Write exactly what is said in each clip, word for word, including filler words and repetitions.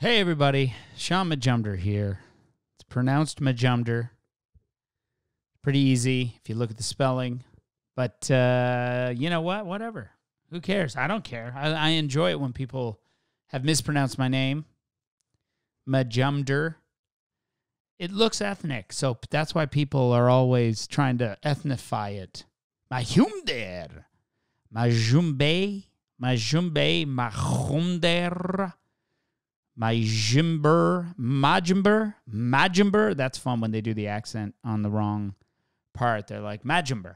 Hey everybody, Shaun Majumder here. It's pronounced Majumder. Pretty easy if you look at the spelling. But uh, you know what? Whatever. Who cares? I don't care. I, I enjoy it when people have mispronounced my name. Majumder. It looks ethnic, so that's why people are always trying to ethnify it. Majumder. Majumbe. Majumbe. Majumder. Majumder, Majumder, Majumder. That's fun when they do the accent on the wrong part. They're like, Majumder.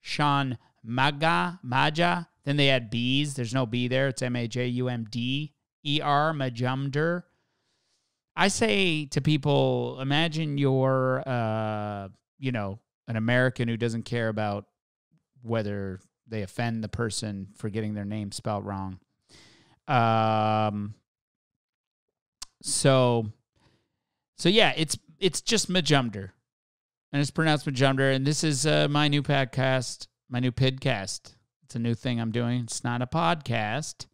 Sean Maga, Maja. Then they add B's. There's no B there. It's M A J U M D E R, Majumder. I say to people, imagine you're, uh, you know, an American who doesn't care about whether they offend the person for getting their name spelled wrong. Um... So, so yeah, it's it's just Majumder, and it's pronounced Majumder. And this is uh, my new podcast, my new pidcast. It's a new thing I'm doing. It's not a podcast;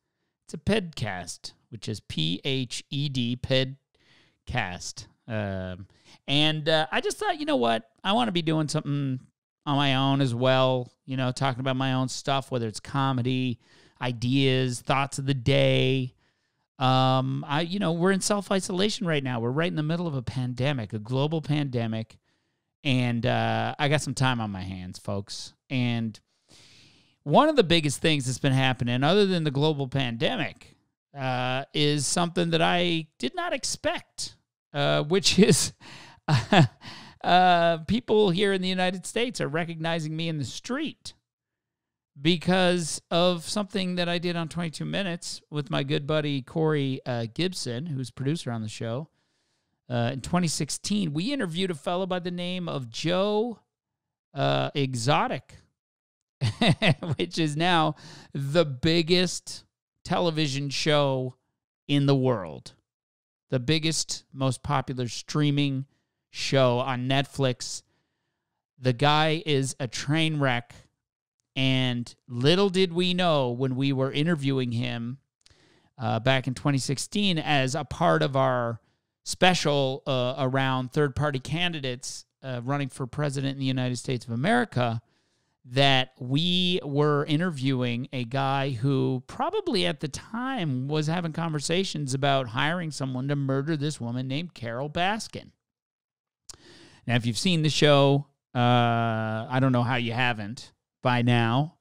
it's a pidcast, which is P H E D pidcast. Um, and uh, I just thought, you know what, I want to be doing something on my own as well. You know, talking about my own stuff, whether it's comedy, ideas, thoughts of the day. Um, I, you know, we're in self-isolation right now. We're right in the middle of a pandemic, a global pandemic. And, uh, I got some time on my hands, folks. And one of the biggest things that's been happening, other than the global pandemic, uh, is something that I did not expect, uh, which is, uh, uh, people here in the United States are recognizing me in the street because of something that I did on twenty-two minutes with my good buddy Corey uh, Gibson, who's producer on the show. Uh, in twenty sixteen, we interviewed a fellow by the name of Joe uh, Exotic, which is now the biggest television show in the world. The biggest, most popular streaming show on Netflix. The guy is a train wreck. And little did we know when we were interviewing him uh, back in twenty sixteen as a part of our special uh, around third-party candidates uh, running for president in the United States of America, that we were interviewing a guy who probably at the time was having conversations about hiring someone to murder this woman named Carole Baskin. Now, if you've seen the show, uh, I don't know how you haven't. By now,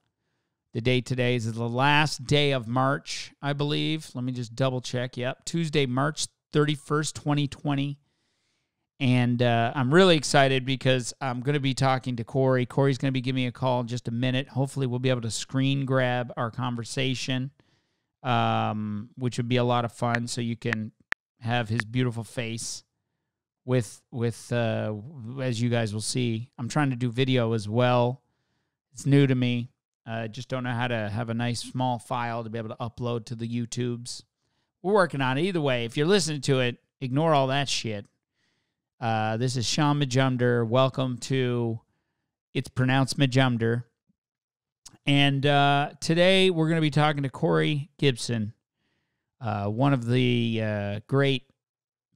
the day today is the last day of March, I believe. Let me just double check. Yep, Tuesday, March thirty-first, twenty twenty. And uh, I'm really excited because I'm going to be talking to Corey. Corey's going to be giving me a call in just a minute. Hopefully, we'll be able to screen grab our conversation, um, which would be a lot of fun. So you can have his beautiful face with, with uh, as you guys will see. I'm trying to do video as well. It's new to me. I uh, just don't know how to have a nice small file to be able to upload to the YouTubes. We're working on it. Either way, if you're listening to it, ignore all that shit. Uh, this is Shaun Majumder. Welcome to It's Pronounced Majumder. And uh, today we're going to be talking to Corey Gibson, uh, one of the uh, great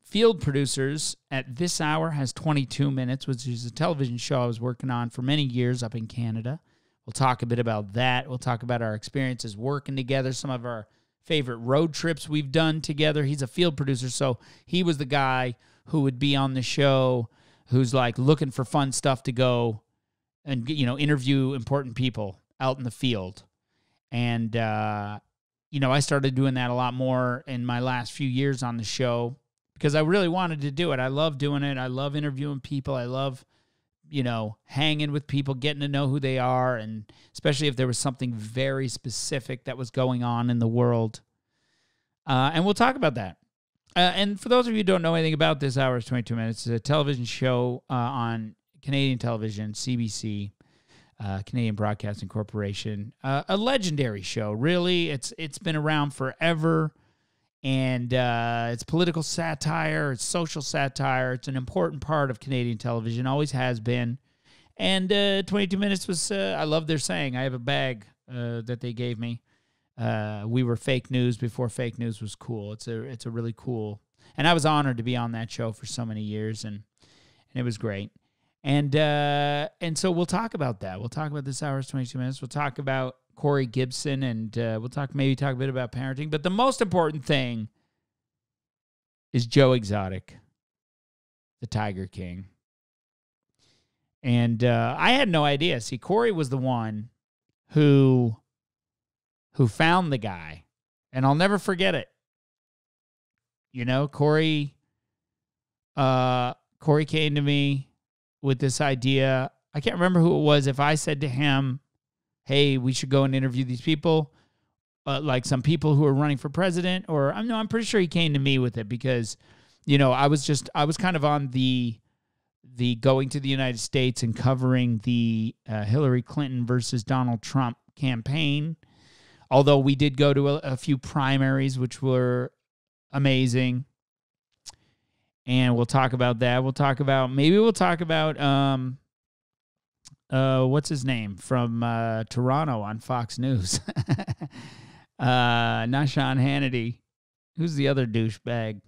field producers at This Hour Has twenty-two minutes, which is a television show I was working on for many years up in Canada. We'll talk a bit about that. We'll talk about our experiences working together, some of our favorite road trips we've done together. He's a field producer, so he was the guy who would be on the show who's like looking for fun stuff to go and, you know, interview important people out in the field. And, uh, you know, I started doing that a lot more in my last few years on the show because I really wanted to do it. I love doing it. I love interviewing people. I love, you know, hanging with people, getting to know who they are, and especially if there was something very specific that was going on in the world. Uh, and we'll talk about that. Uh, and for those of you who don't know anything about This Hour Is twenty-two minutes, it's a television show uh, on Canadian television, C B C, uh, Canadian Broadcasting Corporation. Uh, a legendary show, really. It's it's been around forever. And uh, it's political satire, it's social satire, it's an important part of Canadian television, always has been. And uh, twenty-two minutes was, uh, I love their saying, I have a bag uh, that they gave me. uh, we were fake news before fake news was cool. It's a it's a really cool, and I was honored to be on that show for so many years, and and it was great. And uh, and so we'll talk about that. We'll talk about This Hour Has twenty-two Minutes. We'll talk about Corey Gibson, and uh, we'll talk maybe talk a bit about parenting. But the most important thing is Joe Exotic, the Tiger King. And uh, I had no idea. See, Corey was the one who who found the guy, and I'll never forget it. You know, Corey, uh, Corey came to me with this idea. I can't remember who it was. If I said to him, hey, we should go and interview these people, uh, like some people who are running for president, or I'm no, I'm pretty sure he came to me with it because, you know, I was just, I was kind of on the, the going to the United States and covering the uh, Hillary Clinton versus Donald Trump campaign. Although we did go to a, a few primaries, which were amazing. And we'll talk about that. We'll talk about, maybe we'll talk about, um, uh, what's his name from uh, Toronto on Fox News. uh, not Sean Hannity. Who's the other douchebag?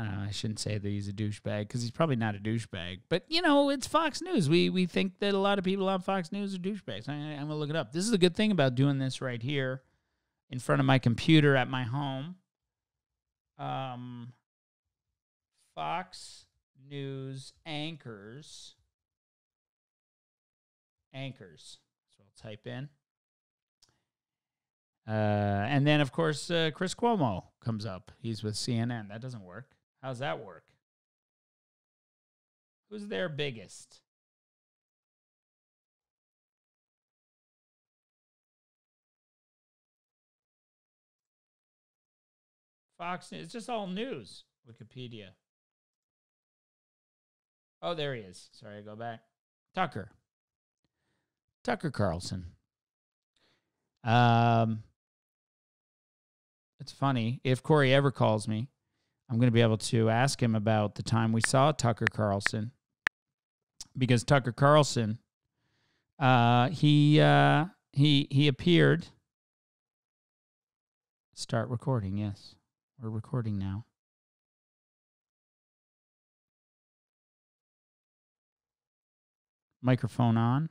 I don't know. I shouldn't say that he's a douchebag because he's probably not a douchebag. But, you know, it's Fox News. We we think that a lot of people on Fox News are douchebags. I, I'm going to look it up. This is a good thing about doing this right here in front of my computer at my home. Um, Fox News anchors, anchors, so I'll type in, uh, and then of course, uh, Chris Cuomo comes up, he's with C N N, that doesn't work, how's that work, who's their biggest, Fox News, it's just all news. Wikipedia. Oh, there he is. Sorry, I go back. Tucker. Tucker Carlson. Um, it's funny. If Corey ever calls me, I'm going to be able to ask him about the time we saw Tucker Carlson. Because Tucker Carlson, uh, he, uh, he, he appeared. Start recording, yes. We're recording now. Microphone on,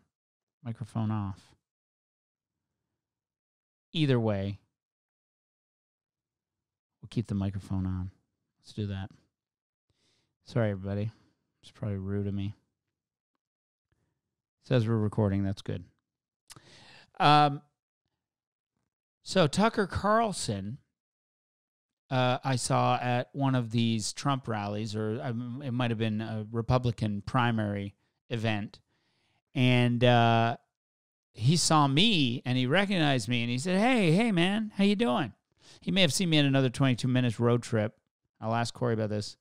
microphone off. Either way, we'll keep the microphone on. Let's do that. Sorry, everybody. It's probably rude of me. It says we're recording. That's good. Um. So Tucker Carlson... Uh, I saw at one of these Trump rallies, or um, it might have been a Republican primary event, and uh, he saw me, and he recognized me, and he said, hey, hey, man, how you doing? He may have seen me in another twenty-two minutes road trip. I'll ask Corey about this,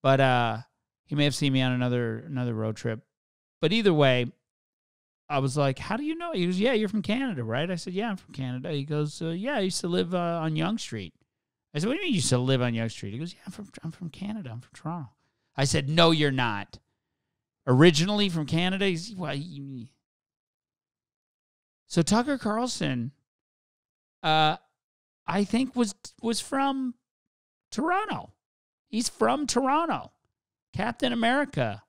but uh, he may have seen me on another another road trip. But either way, I was like, how do you know? He goes, yeah, you're from Canada, right? I said, yeah, I'm from Canada. He goes, uh, yeah, I used to live uh, on Yonge Street. I said, what do you mean you used to live on Yonge Street? He goes, yeah, I'm from, I'm from Canada. I'm from Toronto. I said, no, you're not. Originally from Canada? He said, well, so Tucker Carlson, uh, I think, was was from Toronto. He's from Toronto. Captain America,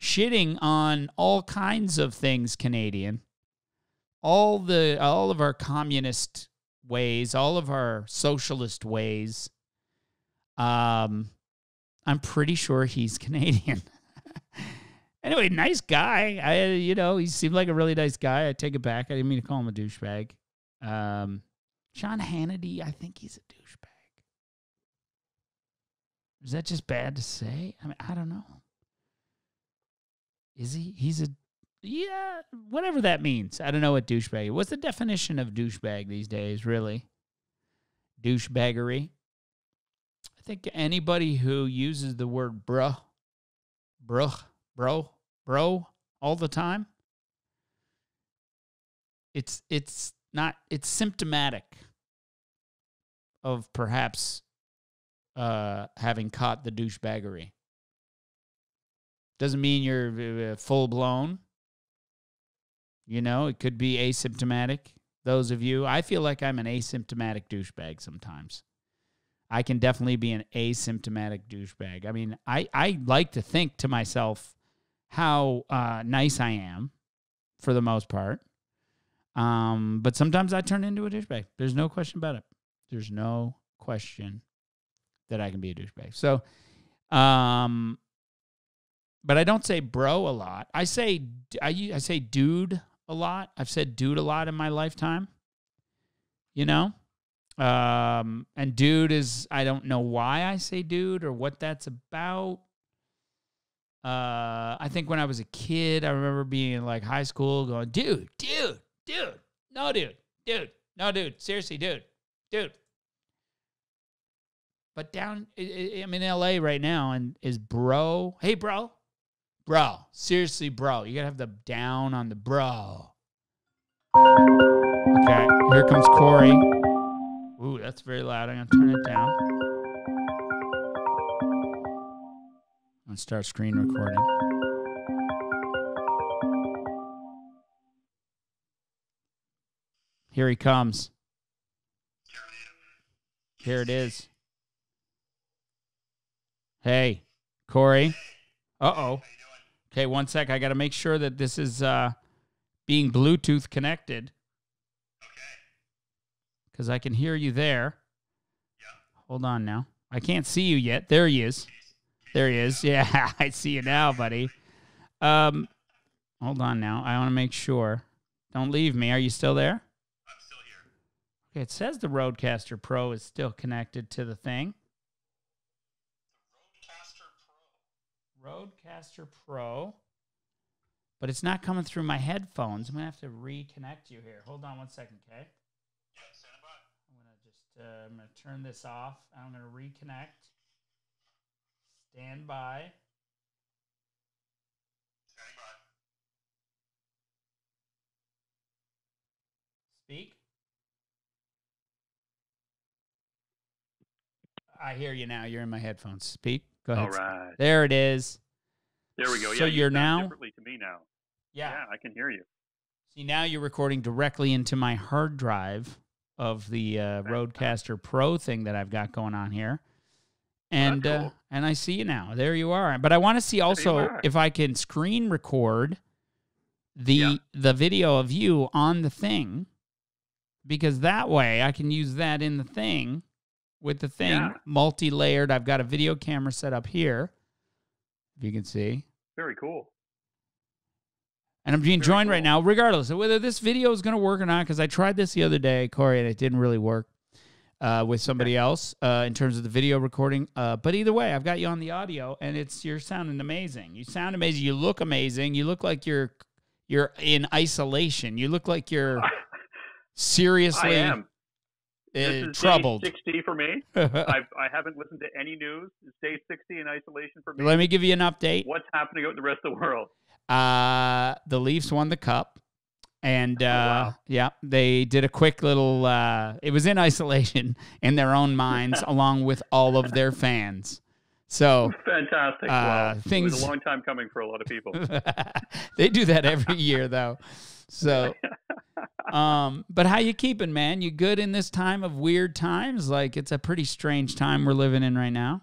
shitting on all kinds of things Canadian. All, the, all of our communist ways, all of our socialist ways. Um, I'm pretty sure he's Canadian. Anyway, nice guy. I, you know, he seemed like a really nice guy. I take it back. I didn't mean to call him a douchebag. Um, Sean Hannity, I think he's a douchebag. Is that just bad to say? I mean, I don't know. Is he? He's a Yeah, whatever that means. I don't know what douchebag. What's the definition of douchebag these days, really? Douchebaggery. I think anybody who uses the word bruh, bruh, bro, bro all the time, it's it's not it's symptomatic of perhaps uh, having caught the douchebaggery. Doesn't mean you're full blown. You know, it could be asymptomatic. those of you. I feel like I'm an asymptomatic douchebag sometimes. I can definitely be an asymptomatic douchebag. I mean, I, I like to think to myself how uh, nice I am for the most part. Um, but sometimes I turn into a douchebag. There's no question about it. There's no question that I can be a douchebag. So, um, but I don't say bro a lot. I say, I, I say dude a lot. I've said dude a lot in my lifetime, you know? Um, and dude is, I don't know why I say dude or what that's about. Uh, I think when I was a kid, I remember being in like high school going, dude, dude, dude, no, dude, dude, no, dude, seriously, dude, dude. But down, I'm in L A right now, and is bro, hey, bro, bro, seriously, bro. You gotta have the down on the bro. Okay, here comes Corey. Ooh, that's very loud. I'm gonna turn it down. I'm gonna start screen recording. Here he comes. Here it is. Hey, Corey. Uh-oh. Okay, one sec. I got to make sure that this is uh, being Bluetooth connected. Okay. Because I can hear you there. Yeah. Hold on now. I can't see you yet. There he is. There he is. Yeah, I see you now, buddy. Um, hold on now. I want to make sure. Don't leave me. Are you still there? I'm still here. Okay, it says the RodeCaster Pro is still connected to the thing. RodeCaster Pro, but it's not coming through my headphones. I'm going to have to reconnect you here. Hold on one second, okay? Yeah, stand by. I'm going to just uh, I'm going to turn this off. I'm going to reconnect. Stand by. Stand by. Speak. I hear you now. You're in my headphones. Speak. Go ahead. All right. There it is. There we go. So yeah, you're now differently to me now. Yeah. Yeah, I can hear you. See, now you're recording directly into my hard drive of the uh, RodeCaster Pro thing that I've got going on here, and uh, and I see you now. There you are. But I want to see also if I can screen record the yeah. the video of you on the thing, because that way I can use that in the thing. With the thing yeah. multi-layered, I've got a video camera set up here. If you can see, very cool. And I'm being very joined cool. right now, regardless of whether this video is going to work or not, because I tried this the other day, Corey, and it didn't really work uh, with somebody okay. else uh, in terms of the video recording. Uh, but either way, I've got you on the audio, and it's you're sounding amazing. You sound amazing. You look amazing. You look like you're you're in isolation. You look like you're seriously. I am. This is troubled. Day sixty for me. I've, I haven't listened to any news. It's day sixty in isolation for me. Let me give you an update. What's happening out in the rest of the world? Uh, the Leafs won the cup. And, uh, oh, wow. yeah, they did a quick little, uh, it was in isolation in their own minds, along with all of their fans. So fantastic. Uh, wow. Things... It was a long time coming for a lot of people. They do that every year, though. So... Um, but how you keeping, man? You good in this time of weird times? Like, it's a pretty strange time we're living in right now.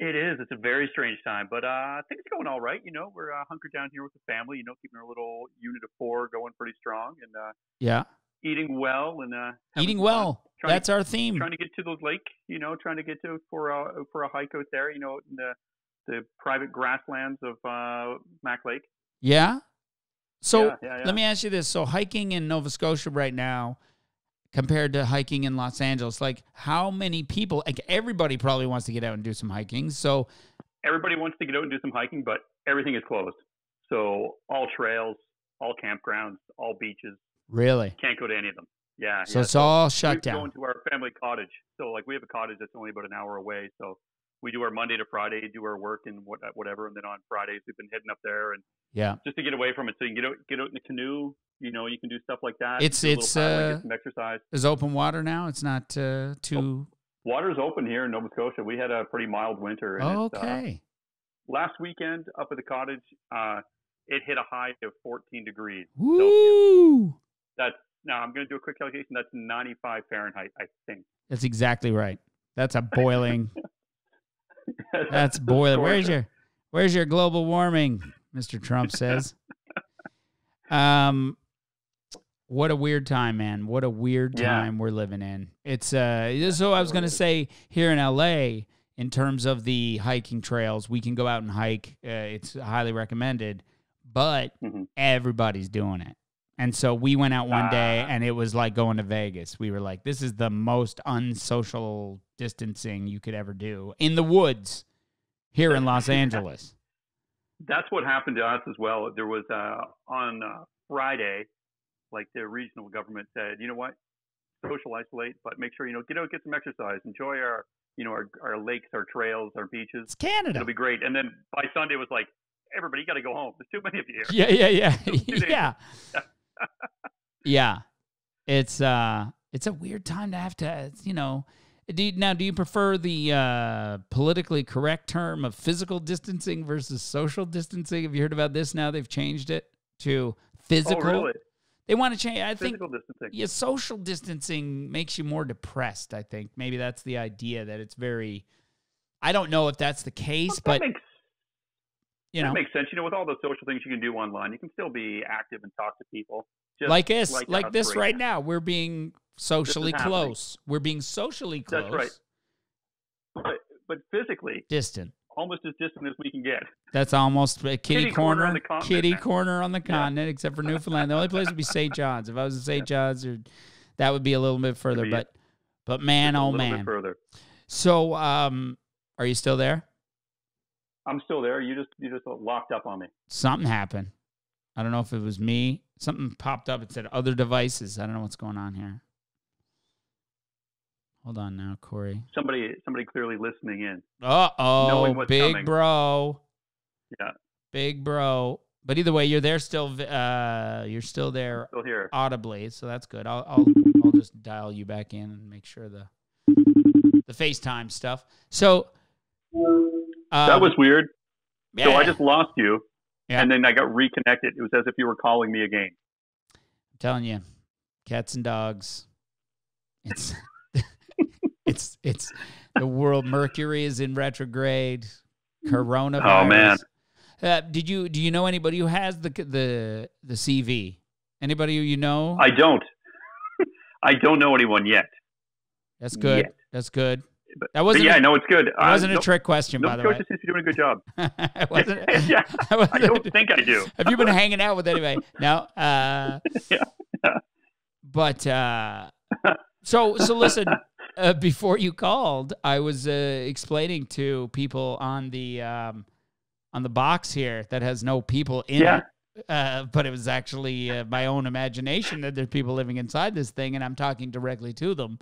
It is. It's a very strange time, but uh, things are going all right. You know, we're uh, hunkered down here with the family. You know, keeping our little unit of four going pretty strong, and uh, yeah, eating well and uh, eating well. That's to, our theme. Trying to get to the lake. You know, trying to get to for a for a hike out there. You know, in the the private grasslands of uh, Mac Lake. Yeah. So yeah, yeah, yeah. let me ask you this. So hiking in Nova Scotia right now compared to hiking in Los Angeles, like how many people, like everybody probably wants to get out and do some hiking. So everybody wants to get out and do some hiking, but everything is closed. So all trails, all campgrounds, all beaches. Really? Can't go to any of them. Yeah. So yeah. it's so all shut down. We're going to our family cottage. So like we have a cottage that's only about an hour away. So we do our Monday to Friday, do our work and what, whatever. And then on Fridays, we've been heading up there and yeah, just to get away from it. So you can get out, get out in the canoe, you know, you can do stuff like that. It's, it's, uh, get some exercise. Is open water now. It's not, uh, too. Oh, water's open here in Nova Scotia. We had a pretty mild winter. And oh, okay. Uh, last weekend up at the cottage, uh, it hit a high of fourteen degrees. Woo! So, yeah, that's, No, I'm going to do a quick calculation. That's ninety-five Fahrenheit, I think. That's exactly right. That's a boiling. yeah, that's that's boiling. Where's your, where's your global warming, Mister Trump says. um, what a weird time, man. What a weird time yeah. we're living in. It's uh. So I was going to say here in L A, in terms of the hiking trails, we can go out and hike. Uh, it's highly recommended, but mm-hmm. everybody's doing it. And so we went out one day, and it was like going to Vegas. We were like, this is the most unsocial distancing you could ever do in the woods here in Los Angeles. That's what happened to us as well. There was uh, on uh, Friday, like the regional government said, you know what, social isolate, but make sure, you know, get out, get some exercise, enjoy our, you know, our, our lakes, our trails, our beaches. It's Canada. It'll be great. And then by Sunday, it was like, everybody got to go home. There's too many of you here. Yeah, yeah, yeah. yeah. yeah. yeah, it's uh, it's a weird time to have to, you know. Do you, now, do you prefer the uh, politically correct term of physical distancing versus social distancing? Have you heard about this? Now they've changed it to physical. Oh, really? They want to change. I physical think distancing. Yeah, social distancing makes you more depressed. I think maybe that's the idea that it's very. I don't know if that's the case, well, but. Makes You know, that makes sense. You know, with all the social things you can do online, you can still be active and talk to people. Just like us, like, like this right, right now. now. We're being socially close. We're being socially close. That's right. But, but physically. Distant. Almost as distant as we can get. That's almost a kitty, kitty corner, corner on the continent. Kitty corner on the continent, yeah. except for Newfoundland. The only place would be Saint John's. If I was in Saint Yeah. John's, or, that would be a little bit further. But, but man, oh, man. A little bit further. So um, are you still there? I'm still there. You just you just locked up on me. Something happened. I don't know if it was me. Something popped up. It said other devices. I don't know what's going on here. Hold on now, Corey. Somebody somebody clearly listening in. Uh-oh, big coming. bro. Yeah. Big bro. But either way, you're there still. Uh, you're still there I'm still here. audibly, so that's good. I'll, I'll, I'll just dial you back in and make sure the, the FaceTime stuff. So... Um, that was weird. Yeah. So I just lost you, yeah. and then I got reconnected. It was as if you were calling me again. I'm telling you, cats and dogs. It's it's it's the world. Mercury is in retrograde. Coronavirus. Oh man. Uh, did you do you know anybody who has the the the C V? Anybody who you know? I don't. I don't know anyone yet. That's good. Yet. That's good. But, that wasn't. But yeah, a, no, it's good. It wasn't uh, a trick question, no, by the way. Nova Scotia seems to be doing a good job. I wasn't. yeah, I, wasn't, I don't think I do. Have you been hanging out with anybody? No. Uh, yeah. But uh, so so listen. Uh, before you called, I was uh, explaining to people on the um, on the box here that has no people in yeah. it. Uh, but it was actually uh, my own imagination that there's people living inside this thing, and I'm talking directly to them.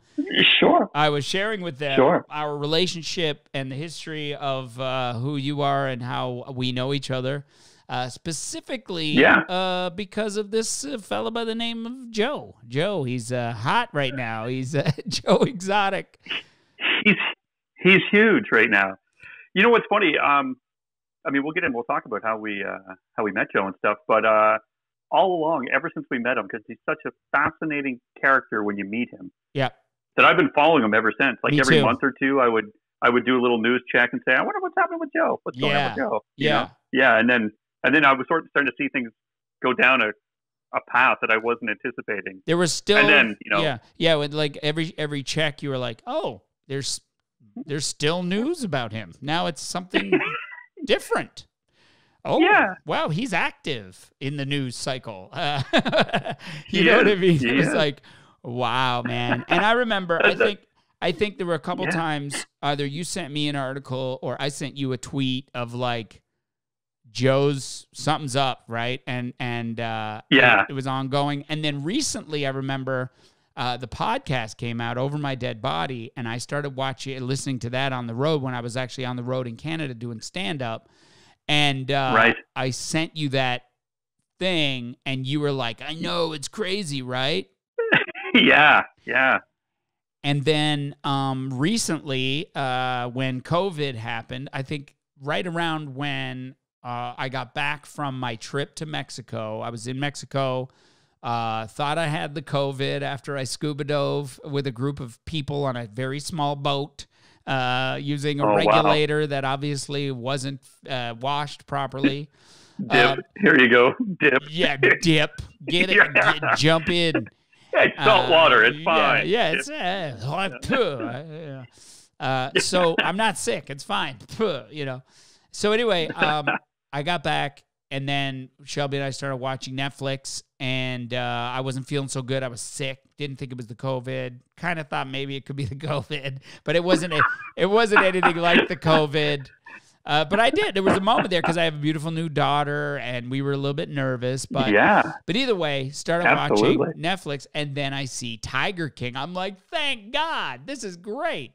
Sure. I was sharing with them sure. our relationship and the history of uh, who you are and how we know each other, uh, specifically yeah. uh, because of this uh, fella by the name of Joe. Joe, he's uh, hot right now. He's uh, Joe Exotic. He's, he's huge right now. You know what's funny? Um, I mean, we'll get in. We'll talk about how we uh, how we met Joe and stuff. But uh, all along, ever since we met him, because he's such a fascinating character when you meet him. Yeah. That I've been following him ever since. Like Me every too. month or two, I would I would do a little news check and say, I wonder what's happening with Joe. What's yeah. going on with Joe? You yeah. know? Yeah. And then and then I was sort of starting to see things go down a a path that I wasn't anticipating. There was still and then you know yeah yeah with like every every check you were like, oh, there's there's still news about him. Now it's something. Different. Oh, yeah. Wow, he's active in the news cycle. Uh, you he know is. what I mean? He it's is. like, wow, man. And I remember, I think, I think there were a couple yeah. times either you sent me an article or I sent you a tweet of like, Joe's something's up, right? And and uh, yeah, and it was ongoing. And then recently, I remember uh, the podcast came out, Over My Dead Body, and I started watching and listening to that on the road when I was actually on the road in Canada doing stand-up. And uh, right. I sent you that thing, and you were like, I know, it's crazy, right? yeah, yeah. And then um, recently, uh, when COVID happened, I think right around when uh, I got back from my trip to Mexico, I was in Mexico Uh, thought I had the COVID after I scuba dove with a group of people on a very small boat uh, using a oh, regulator wow. that obviously wasn't uh, washed properly. Dip. Uh, Here you go. Dip. Yeah, dip. Get it. Yeah. Get, jump in. Yeah, it's salt uh, water. It's fine. Yeah, yeah it's uh, uh, so I'm not sick. It's fine. You know. So anyway, um, I got back, and then Shelby and I started watching Netflix, and uh, I wasn't feeling so good. I was sick. Didn't think it was the COVID. Kind of thought maybe it could be the COVID, but it wasn't. A, it wasn't anything like the COVID. Uh, but I did. There was a moment there because I have a beautiful new daughter, and we were a little bit nervous. But yeah. But either way, started Absolutely. watching Netflix, and then I see Tiger King. I'm like, thank God, this is great.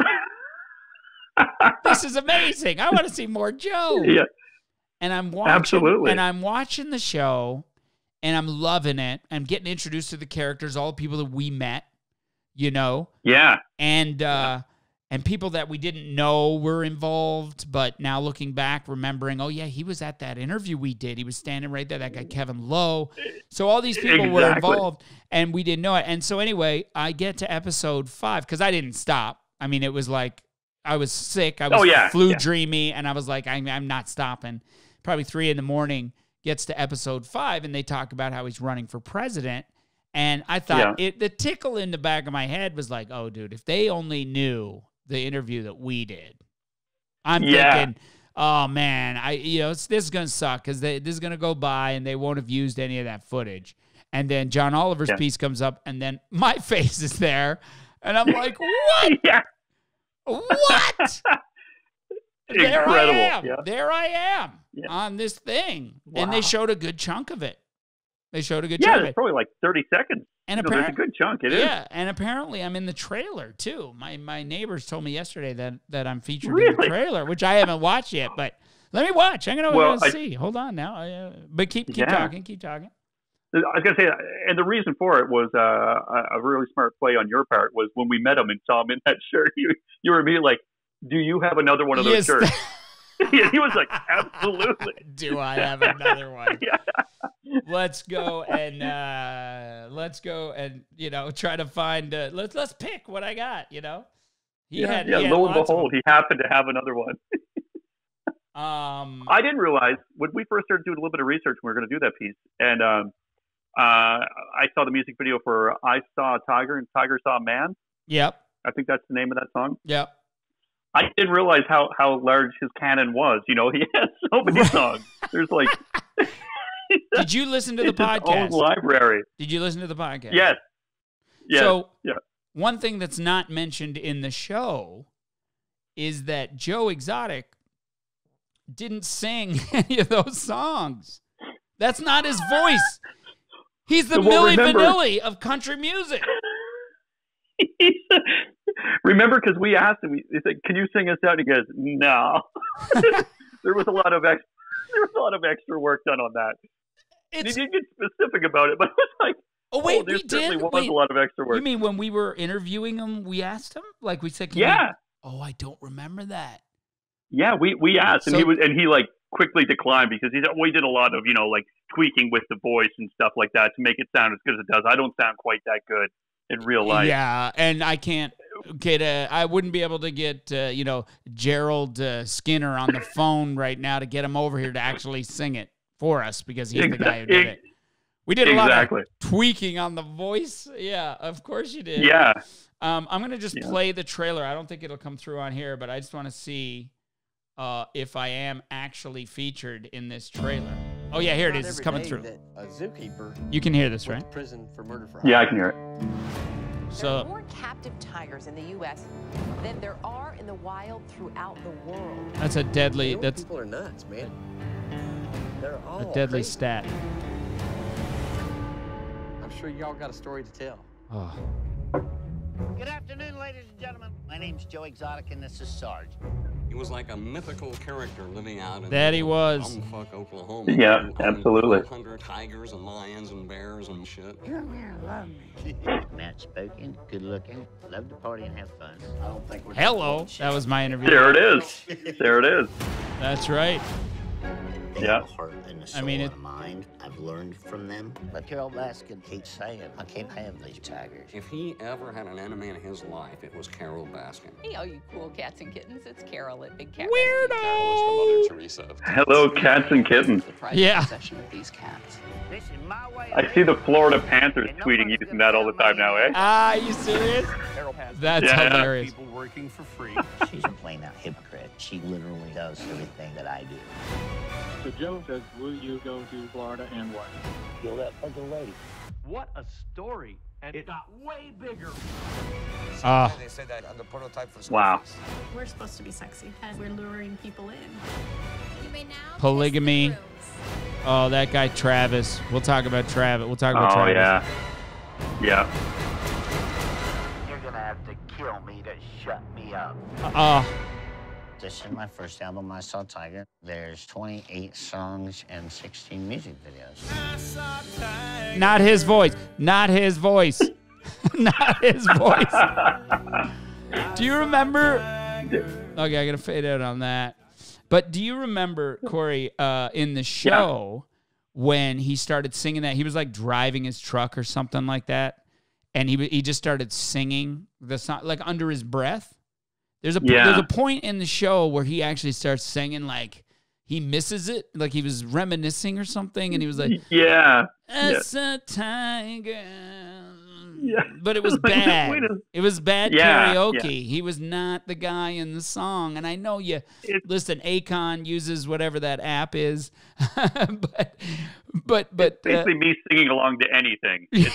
This is amazing. I want to see more Joe. Yeah. And I'm watching. Absolutely. And I'm watching the show, and I'm loving it. I'm getting introduced to the characters, all the people that we met, you know. Yeah. And. Uh, And people that we didn't know were involved, but now looking back, remembering, oh, yeah, he was at that interview we did. He was standing right there, that guy Kevin Lowe. So all these people exactly. were involved, and we didn't know it. And so anyway, I get to episode five, because I didn't stop. I mean, it was like I was sick. I was oh, yeah. flu yeah. dreamy, and I was like, I'm, I'm not stopping. Probably three in the morning, gets to episode five, and they talk about how he's running for president. And I thought yeah. it, the tickle in the back of my head was like, oh, dude, if they only knew the interview that we did. I'm yeah. thinking, oh man, I you know, it's, this is gonna suck because this is gonna go by and they won't have used any of that footage. And then John Oliver's yeah. piece comes up, and then my face is there, and I'm like, what? Yeah. What? There I am. Yeah. There I am yeah. on this thing, wow. and they showed a good chunk of it. They showed a good yeah, chunk. Yeah, it's probably like thirty seconds. And no, apparently, a good chunk. It yeah, is. Yeah, and apparently I'm in the trailer too. My my neighbors told me yesterday that that I'm featured really? in the trailer, which I haven't watched yet. But let me watch. I'm gonna, well, I'm gonna I, see. Hold on now. Uh, but keep keep yeah. talking. Keep talking. I was gonna say, and the reason for it was uh, a really smart play on your part. Was when we met him and saw him in that shirt, you you were immediately like, "Do you have another one of those yes. shirts?" Yeah, he was like, absolutely. Do I have another one? Yeah. Let's go and uh, let's go and you know try to find. Uh, let's let's pick what I got. You know, he yeah, had. Yeah, he had lo and behold, he happened to have another one. um, I didn't realize when we first started doing a little bit of research when we were going to do that piece, and um, uh, I saw the music video for "I Saw a Tiger" and "Tiger Saw a Man." Yep. I think that's the name of that song. Yep. I didn't realize how, how large his canon was. You know, he has so many songs. There's like... Did you listen to the podcast? His own library. Did you listen to the podcast? Yes. yes. So yeah. one thing that's not mentioned in the show is that Joe Exotic didn't sing any of those songs. That's not his voice. He's the so Milli Vanilli of country music. Remember, because we asked him, he said, "Can you sing us out?" And he goes, "No." There was a lot of extra, there was a lot of extra work done on that. It's, he didn't get specific about it, but it was like, "Oh wait, oh, there we certainly did. was wait, a lot of extra work." You mean when we were interviewing him, we asked him, like we said, Can "Yeah." We, oh, I don't remember that. Yeah, we we asked, so, and he was, and he like quickly declined because he we did a lot of you know like tweaking with the voice and stuff like that to make it sound as good as it does. I don't sound quite that good in real life. Yeah, and I can't get a, I wouldn't be able to get, uh, you know, Gerald uh, Skinner on the phone right now to get him over here to actually sing it for us because he's exactly. the guy who did it. We did exactly. a lot of tweaking on the voice. Yeah, of course you did. Yeah. Um, I'm going to just yeah. play the trailer. I don't think it'll come through on here, but I just want to see uh, if I am actually featured in this trailer. Oh, yeah, here it is. It's coming through. A zookeeper you can hear this, right? Prison for murder for yeah, I can hear it. So, there are more captive tigers in the U S than there are in the wild throughout the world. That's a deadly... That's people are nuts, man. They're all a deadly crazy. stat. I'm sure y'all got a story to tell. Oh. Good afternoon, ladies and gentlemen. My name's Joe Exotic, and this is Sarge. He was like a mythical character living out in that he was. Bumfuck Oklahoma. Yeah, absolutely. one hundred tigers and lions and bears and shit. Come here, love me. Matt spoken, good looking, love to party and have fun. I don't think we're Hello, that was my interview. There it is. There it is. That's right. They yeah. have a heart and a soul I mean, and a mind. I've learned from them. But Carole Baskin keeps saying, I can't have these tigers. If he ever had an enemy in his life, it was Carole Baskin. Hey, all you cool cats and kittens, it's Carole at Big Cat. Weirdo! Carole is the Mother Teresa. Hello, cats and kittens. Yeah. With these cats. This is my way I see the Florida Panthers tweeting using that all the time now, eh? Ah, are you serious? That's yeah, hilarious. People working for free. She's a plain out hypocrite. She literally does everything that I do. So Joe says, will you go to Florida and what? Kill that fucking lady. What a story. And it got way bigger. Uh, they said that on the prototype for wow. We're supposed to be sexy. And we're luring people in. You may now polygamy. Oh, that guy Travis. We'll talk about Travis. We'll talk about oh, Travis. Oh, yeah. Yeah. You're going to have to kill me to shut me up. Uh-uh. This is my first album, I Saw Tiger. There's twenty-eight songs and sixteen music videos. I saw Tiger. Not his voice. Not his voice. Not his voice. Do you remember? Okay, I got to fade out on that. But do you remember, Corey, uh, in the show yeah. when he started singing that? He was like driving his truck or something like that. And he he just started singing the song, like under his breath. There's a yeah. there's a point in the show where he actually starts singing like he misses it, like he was reminiscing or something, and he was like, "Yeah, it's yeah. a tiger." Yeah. But it was bad. Like, it was bad yeah, karaoke. Yeah. He was not the guy in the song. And I know you it's, listen. Akon uses whatever that app is, but but but it's basically uh, me singing along to anything.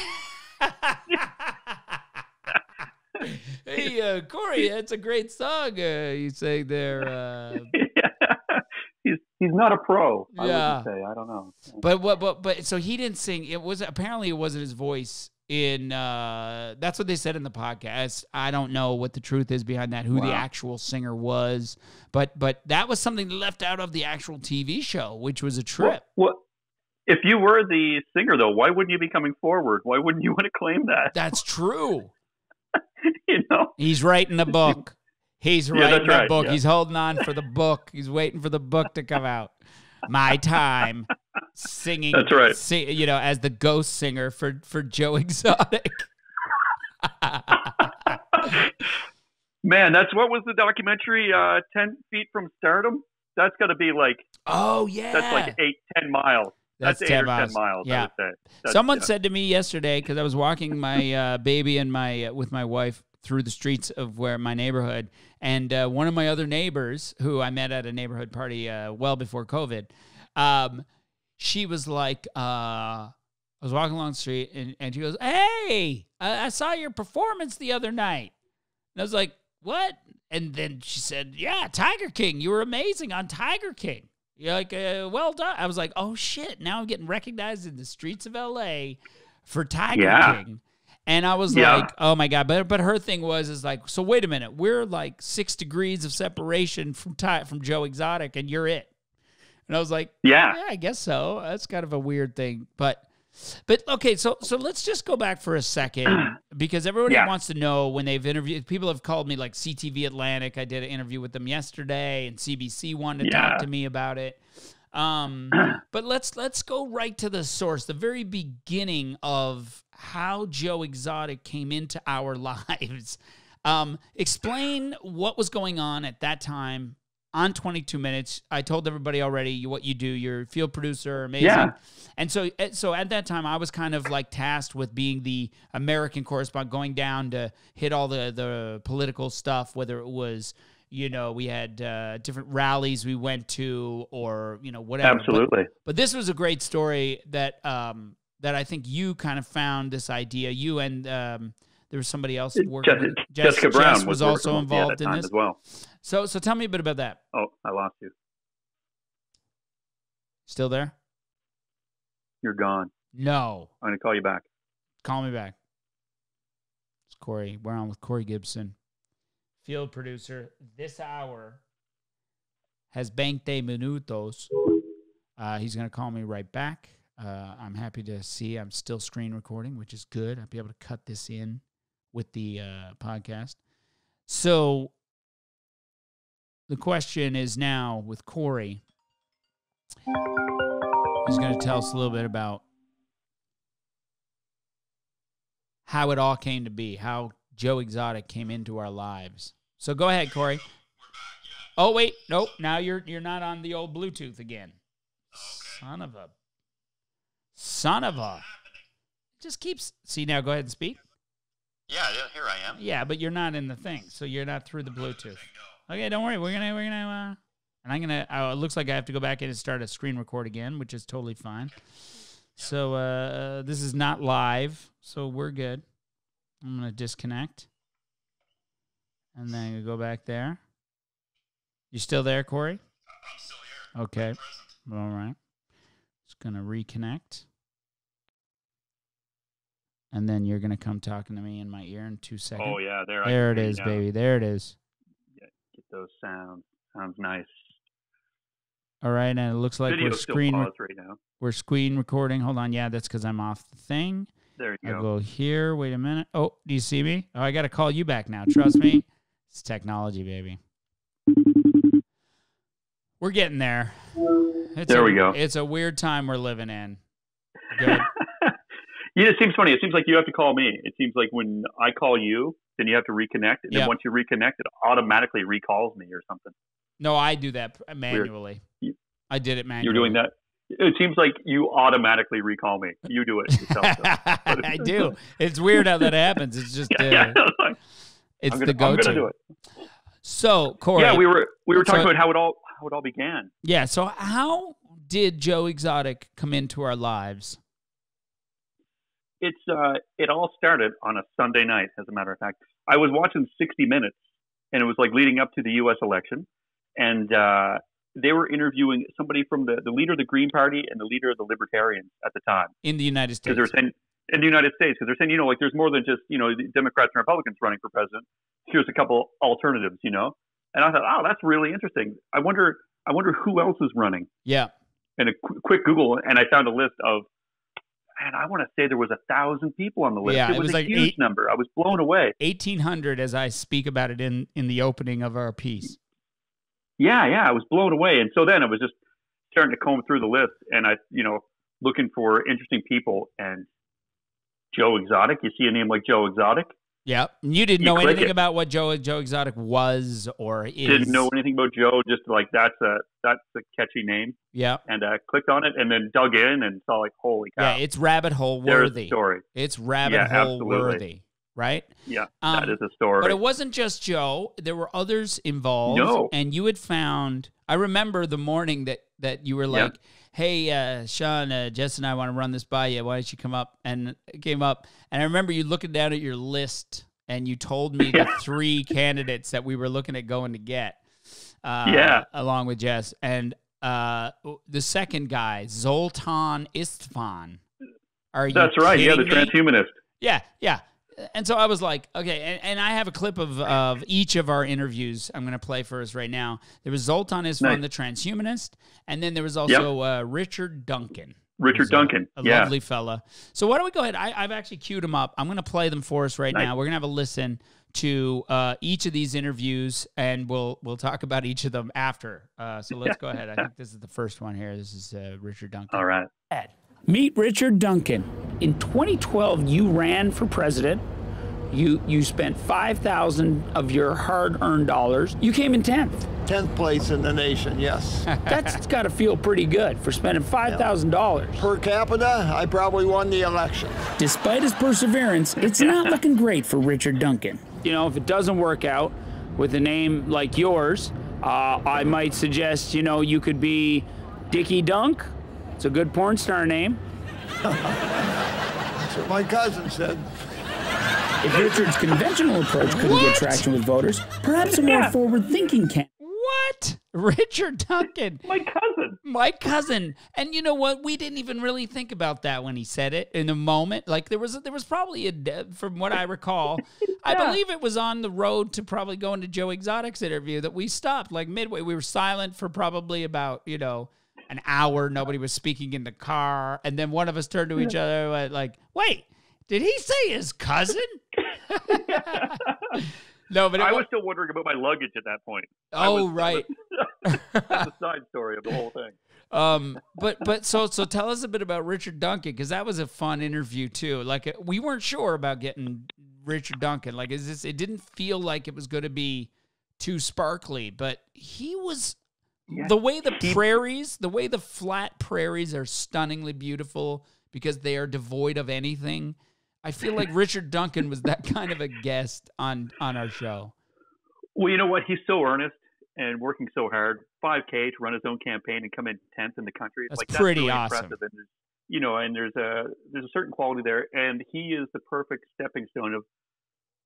Hey, uh, Corey, that's a great song uh, you sang there. Uh... yeah. He's he's not a pro. I yeah. would say I don't know. But what? But but so he didn't sing. It was apparently it wasn't his voice. In uh, that's what they said in the podcast. I don't know what the truth is behind that. Who wow. the actual singer was, but but that was something left out of the actual T V show, which was a trip. Well, well, if you were the singer, though, why wouldn't you be coming forward? Why wouldn't you want to claim that? That's true. You know, he's writing a book. He's yeah, writing a right. book. Yeah. He's holding on for the book. He's waiting for the book to come out. My time singing. That's right. Sing, you know, as the ghost singer for for Joe Exotic. Man, that's what was the documentary? Uh, Ten Feet from Stardom. That's got to be like. Oh yeah. That's like eight, ten miles. That's, that's eight ten or miles. ten miles. Yeah. I would say. That's, Someone yeah. said to me yesterday because I was walking my uh, baby and my uh, with my wife through the streets of where my neighborhood, and uh, one of my other neighbors who I met at a neighborhood party uh, well before COVID, um, she was like, uh, I was walking along the street, and, and she goes, "Hey, I, I saw your performance the other night," and I was like, "What?" And then she said, "Yeah, Tiger King. You were amazing on Tiger King. You're like, uh, well done." I was like, "Oh shit! Now I'm getting recognized in the streets of L A for Tiger yeah. King." And I was yeah. like, oh, my God. But but her thing was, is like, so wait a minute. We're like six degrees of separation from Ty, from Joe Exotic, and you're it. And I was like, yeah. yeah, I guess so. That's kind of a weird thing. But, but okay, so so let's just go back for a second because everybody yeah. wants to know when they've interviewed. People have called me, like C T V Atlantic. I did an interview with them yesterday, and C B C wanted to yeah. talk to me about it. Um, but let's let's go right to the source, the very beginning of how Joe Exotic came into our lives. Um, explain what was going on at that time on twenty-two minutes. I told everybody already what you do. You're a field producer, amazing. Yeah. And so, so at that time, I was kind of like tasked with being the American correspondent, going down to hit all the the political stuff, whether it was. You know, we had uh, different rallies we went to, or you know, whatever. Absolutely. But, but this was a great story that um, that I think you kind of found this idea. You and um, there was somebody else working. Jessica, Jessica Brown Jess was, was also involved in this as well. So, so tell me a bit about that. Oh, I lost you. Still there? You're gone. No. I'm gonna call you back. Call me back. It's Corey. We're on with Corey Gibson. Field producer, this hour has veinte minutos. Uh, he's going to call me right back. Uh, I'm happy to see I'm still screen recording, which is good. I'll be able to cut this in with the uh, podcast. So the question is now with Corey He's going to tell us a little bit about how it all came to be, how Joe Exotic came into our lives. So go ahead, Corey. Oh, wait. Nope. Now you're you're not on the old Bluetooth again. Okay. Son of a. Son of a. Just keeps. See, now go ahead and speak. Yeah, here I am. Yeah, but you're not in the thing, so you're not through the Bluetooth. Okay, don't worry. We're going to, we're going to, uh, and I'm going to, oh, it looks like I have to go back in and start a screen record again, which is totally fine. So uh, this is not live, so we're good. I'm going to disconnect. And then I'm going to go back there. You still there, Corey? I'm still here. Okay. All right. Just going to reconnect. And then you're going to come talking to me in my ear in two seconds. Oh, yeah. There, there I it is, baby. There it is. Yeah, get those sounds. Sounds nice. All right. And it looks like Video's we're screen re right now. We're screen recording. Hold on. Yeah, that's because I'm off the thing. There you I'll go. I'll go here. Wait a minute. Oh, do you see me? Oh, I got to call you back now. Trust me. It's technology, baby. We're getting there. It's there a, we go. It's a weird time we're living in. Yeah, it seems funny. It seems like you have to call me. It seems like when I call you, then you have to reconnect. And yep. then once you reconnect, it automatically recalls me or something. No, I do that manually. You, I did it manually. You're doing that? It seems like you automatically recall me. You do it yourself. I do. It's weird how that happens. It's just uh, yeah, yeah. It's gonna, the go-to. I'm going to do it. So, Corey. Yeah, we were, we were talking so, about how it all... How it all began. Yeah, so how did Joe Exotic come into our lives? It's uh, it all started on a Sunday night, as a matter of fact. I was watching sixty minutes, and it was like leading up to the U S election, and uh, they were interviewing somebody from the, the leader of the Green Party and the leader of the Libertarians at the time. In the United States. They're saying, in the United States, because they're saying, you know, like there's more than just, you know, Democrats and Republicans running for president. Here's a couple alternatives, you know. And I thought, oh, that's really interesting. I wonder, I wonder who else is running. Yeah. And a qu quick Google, and I found a list of, and I want to say there was a thousand people on the list. Yeah, it was, it was a like huge eight, number. I was blown away. Eighteen hundred, as I speak about it in in the opening of our piece. Yeah, yeah, I was blown away, and so then I was just starting to comb through the list, and I, you know, looking for interesting people, and Joe Exotic. You see a name like Joe Exotic. Yeah, you didn't you know anything it. about what Joe Joe Exotic was or is. Didn't know anything about Joe. Just like that's a that's a catchy name. Yeah, and I uh, clicked on it and then dug in and saw like, holy cow! Yeah, it's rabbit hole worthy. There's a story. It's rabbit yeah, hole absolutely. worthy, right? Yeah, um, that is a story. But it wasn't just Joe. There were others involved. No, and you had found. I remember the morning that that you were like, yeah. "Hey, uh, Sean, uh, Jess and I want to run this by you. Why don't you come up?" And it came up, and I remember you looking down at your list, and you told me yeah. the three candidates that we were looking at going to get, uh, yeah, along with Jess, and uh, the second guy, Zoltan Istvan. Are you? That's right. Yeah, the transhumanist. Me? Yeah, yeah. And so I was like, okay, and, and I have a clip of, of each of our interviews I'm going to play for us right now. There was Zoltan Istvan, nice. the transhumanist, and then there was also yep. uh, Richard Duncan. Richard Duncan, a, a yeah. lovely fella. So why don't we go ahead? I, I've actually queued them up. I'm going to play them for us right nice. now. We're going to have a listen to uh, each of these interviews, and we'll we'll talk about each of them after. Uh, so let's go ahead. I think this is the first one here. This is uh, Richard Duncan. All right. Ed. Meet Richard Duncan. In twenty twelve, you ran for president. You you spent five thousand of your hard-earned dollars. You came in tenth. tenth place in the nation, yes. That's got to feel pretty good for spending five thousand dollars. Yeah. Per capita, I probably won the election. Despite his perseverance, it's not looking great for Richard Duncan. You know, if it doesn't work out with a name like yours, uh, I might suggest, you know, you could be Dickie Dunk. It's a good porn star name. That's what my cousin said. If Richard's conventional approach couldn't what? get traction with voters, perhaps a more yeah. forward-thinking can. What? Richard Duncan. My cousin. My cousin. And you know what? We didn't even really think about that when he said it in the moment. Like there was, there was probably a, from what I recall, yeah. I believe it was on the road to probably going to Joe Exotic's interview that we stopped. Like midway, we were silent for probably about, you know, an hour, nobody was speaking in the car, and then one of us turned to each other and went like, wait, did he say his cousin? No, but I was, was still wondering about my luggage at that point. Oh, I was, right. That's a side story of the whole thing. Um, but but so so tell us a bit about Richard Duncan, because that was a fun interview too. Like, we weren't sure about getting Richard Duncan. Like, is this? It didn't feel like it was going to be too sparkly, but he was. Yeah. The way the prairies, the way the flat prairies are stunningly beautiful because they are devoid of anything. I feel like Richard Duncan was that kind of a guest on, on our show. Well, you know what? He's so earnest and working so hard. five K to run his own campaign and come in tenth in the country. That's, like, that's pretty really awesome. Impressive. And, you know, and there's a, there's a certain quality there. And he is the perfect stepping stone of,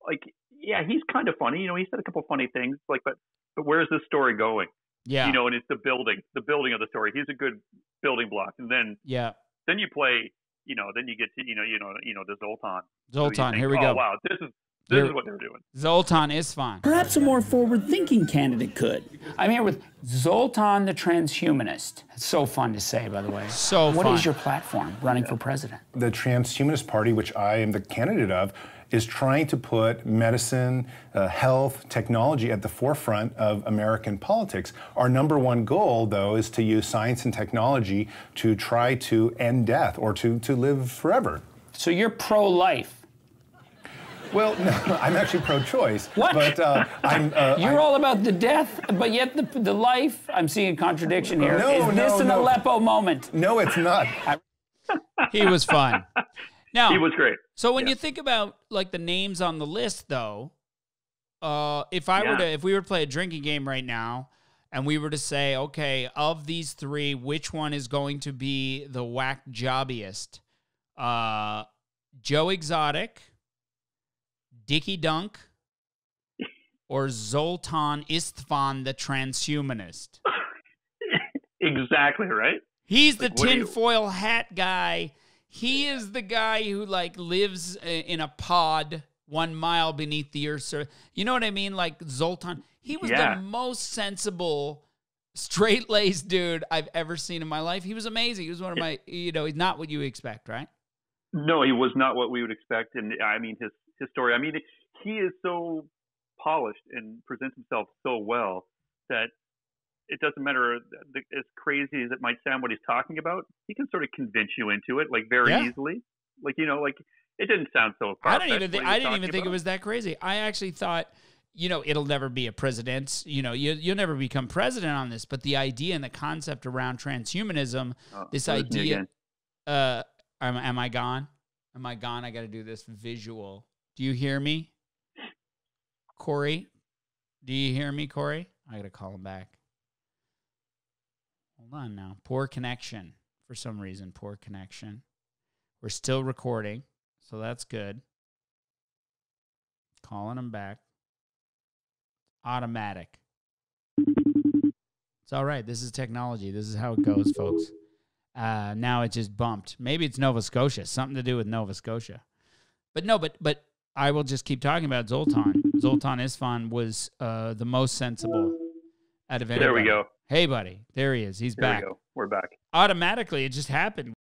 like, yeah, he's kind of funny. You know, he said a couple funny things, like, but, but where's this story going? Yeah. You know, and it's the building, the building of the story. He's a good building block. And then, yeah, then you play, you know, then you get to, you know, you know, you know, the Zoltan. Zoltan, so you think, here we oh, go. Wow, this is, this here, is what they're doing. Zoltan Istvan. Perhaps a more forward-thinking candidate could. I'm here with Zoltan the transhumanist. It's so fun to say, by the way. So what fun. What is your platform running for president? The Transhumanist Party, which I am the candidate of, is trying to put medicine, uh, health, technology at the forefront of American politics. Our number one goal, though, is to use science and technology to try to end death or to, to live forever. So you're pro-life. Well, no, I'm actually pro-choice. What? But, uh, I'm, uh, You're I'm, all about the death, but yet the, the life, I'm seeing a contradiction here. No, is no, this an no. Aleppo moment? No, it's not. He was fun. Now, he was great. So when yeah. you think about, like, the names on the list, though, uh, if I yeah. were to, if we were to play a drinking game right now, and we were to say, okay, of these three, which one is going to be the whack jobbiest? Uh, Joe Exotic, Dicky Dunk, or Zoltan Istvan the transhumanist? Exactly right. He's like, the tinfoil you... hat guy. He is the guy who, like, lives in a pod one mile beneath the earth. You know what I mean? Like, Zoltan, he was yeah. the most sensible, straight-laced dude I've ever seen in my life. He was amazing. He was one of my, you know, he's not what you expect, right? No, he was not what we would expect. And, I mean, his, his story, I mean, he is so polished and presents himself so well that it doesn't matter as crazy as it might sound what he's talking about. He can sort of convince you into it, like, very yeah. easily. Like, you know, like, it didn't sound so far-fetched. I didn't even think, I didn't even think it was that crazy. I actually thought, you know, it'll never be a president. You know, you, you'll never become president on this. But the idea and the concept around transhumanism, oh, this idea, uh, am, am I gone? Am I gone? I got to do this visual. Do you hear me, Corey? Do you hear me, Corey? I got to call him back. Hold on now. Poor connection. For some reason, poor connection. We're still recording, so that's good. Calling him back. Automatic. It's all right. This is technology. This is how it goes, folks. Uh, now it just bumped. Maybe it's Nova Scotia. Something to do with Nova Scotia. But no, but but I will just keep talking about Zoltan. Zoltan Istvan was uh, the most sensible out of anybody. There we go. Hey, buddy. There he is. He's there back. We go. We're back. Automatically, it just happened.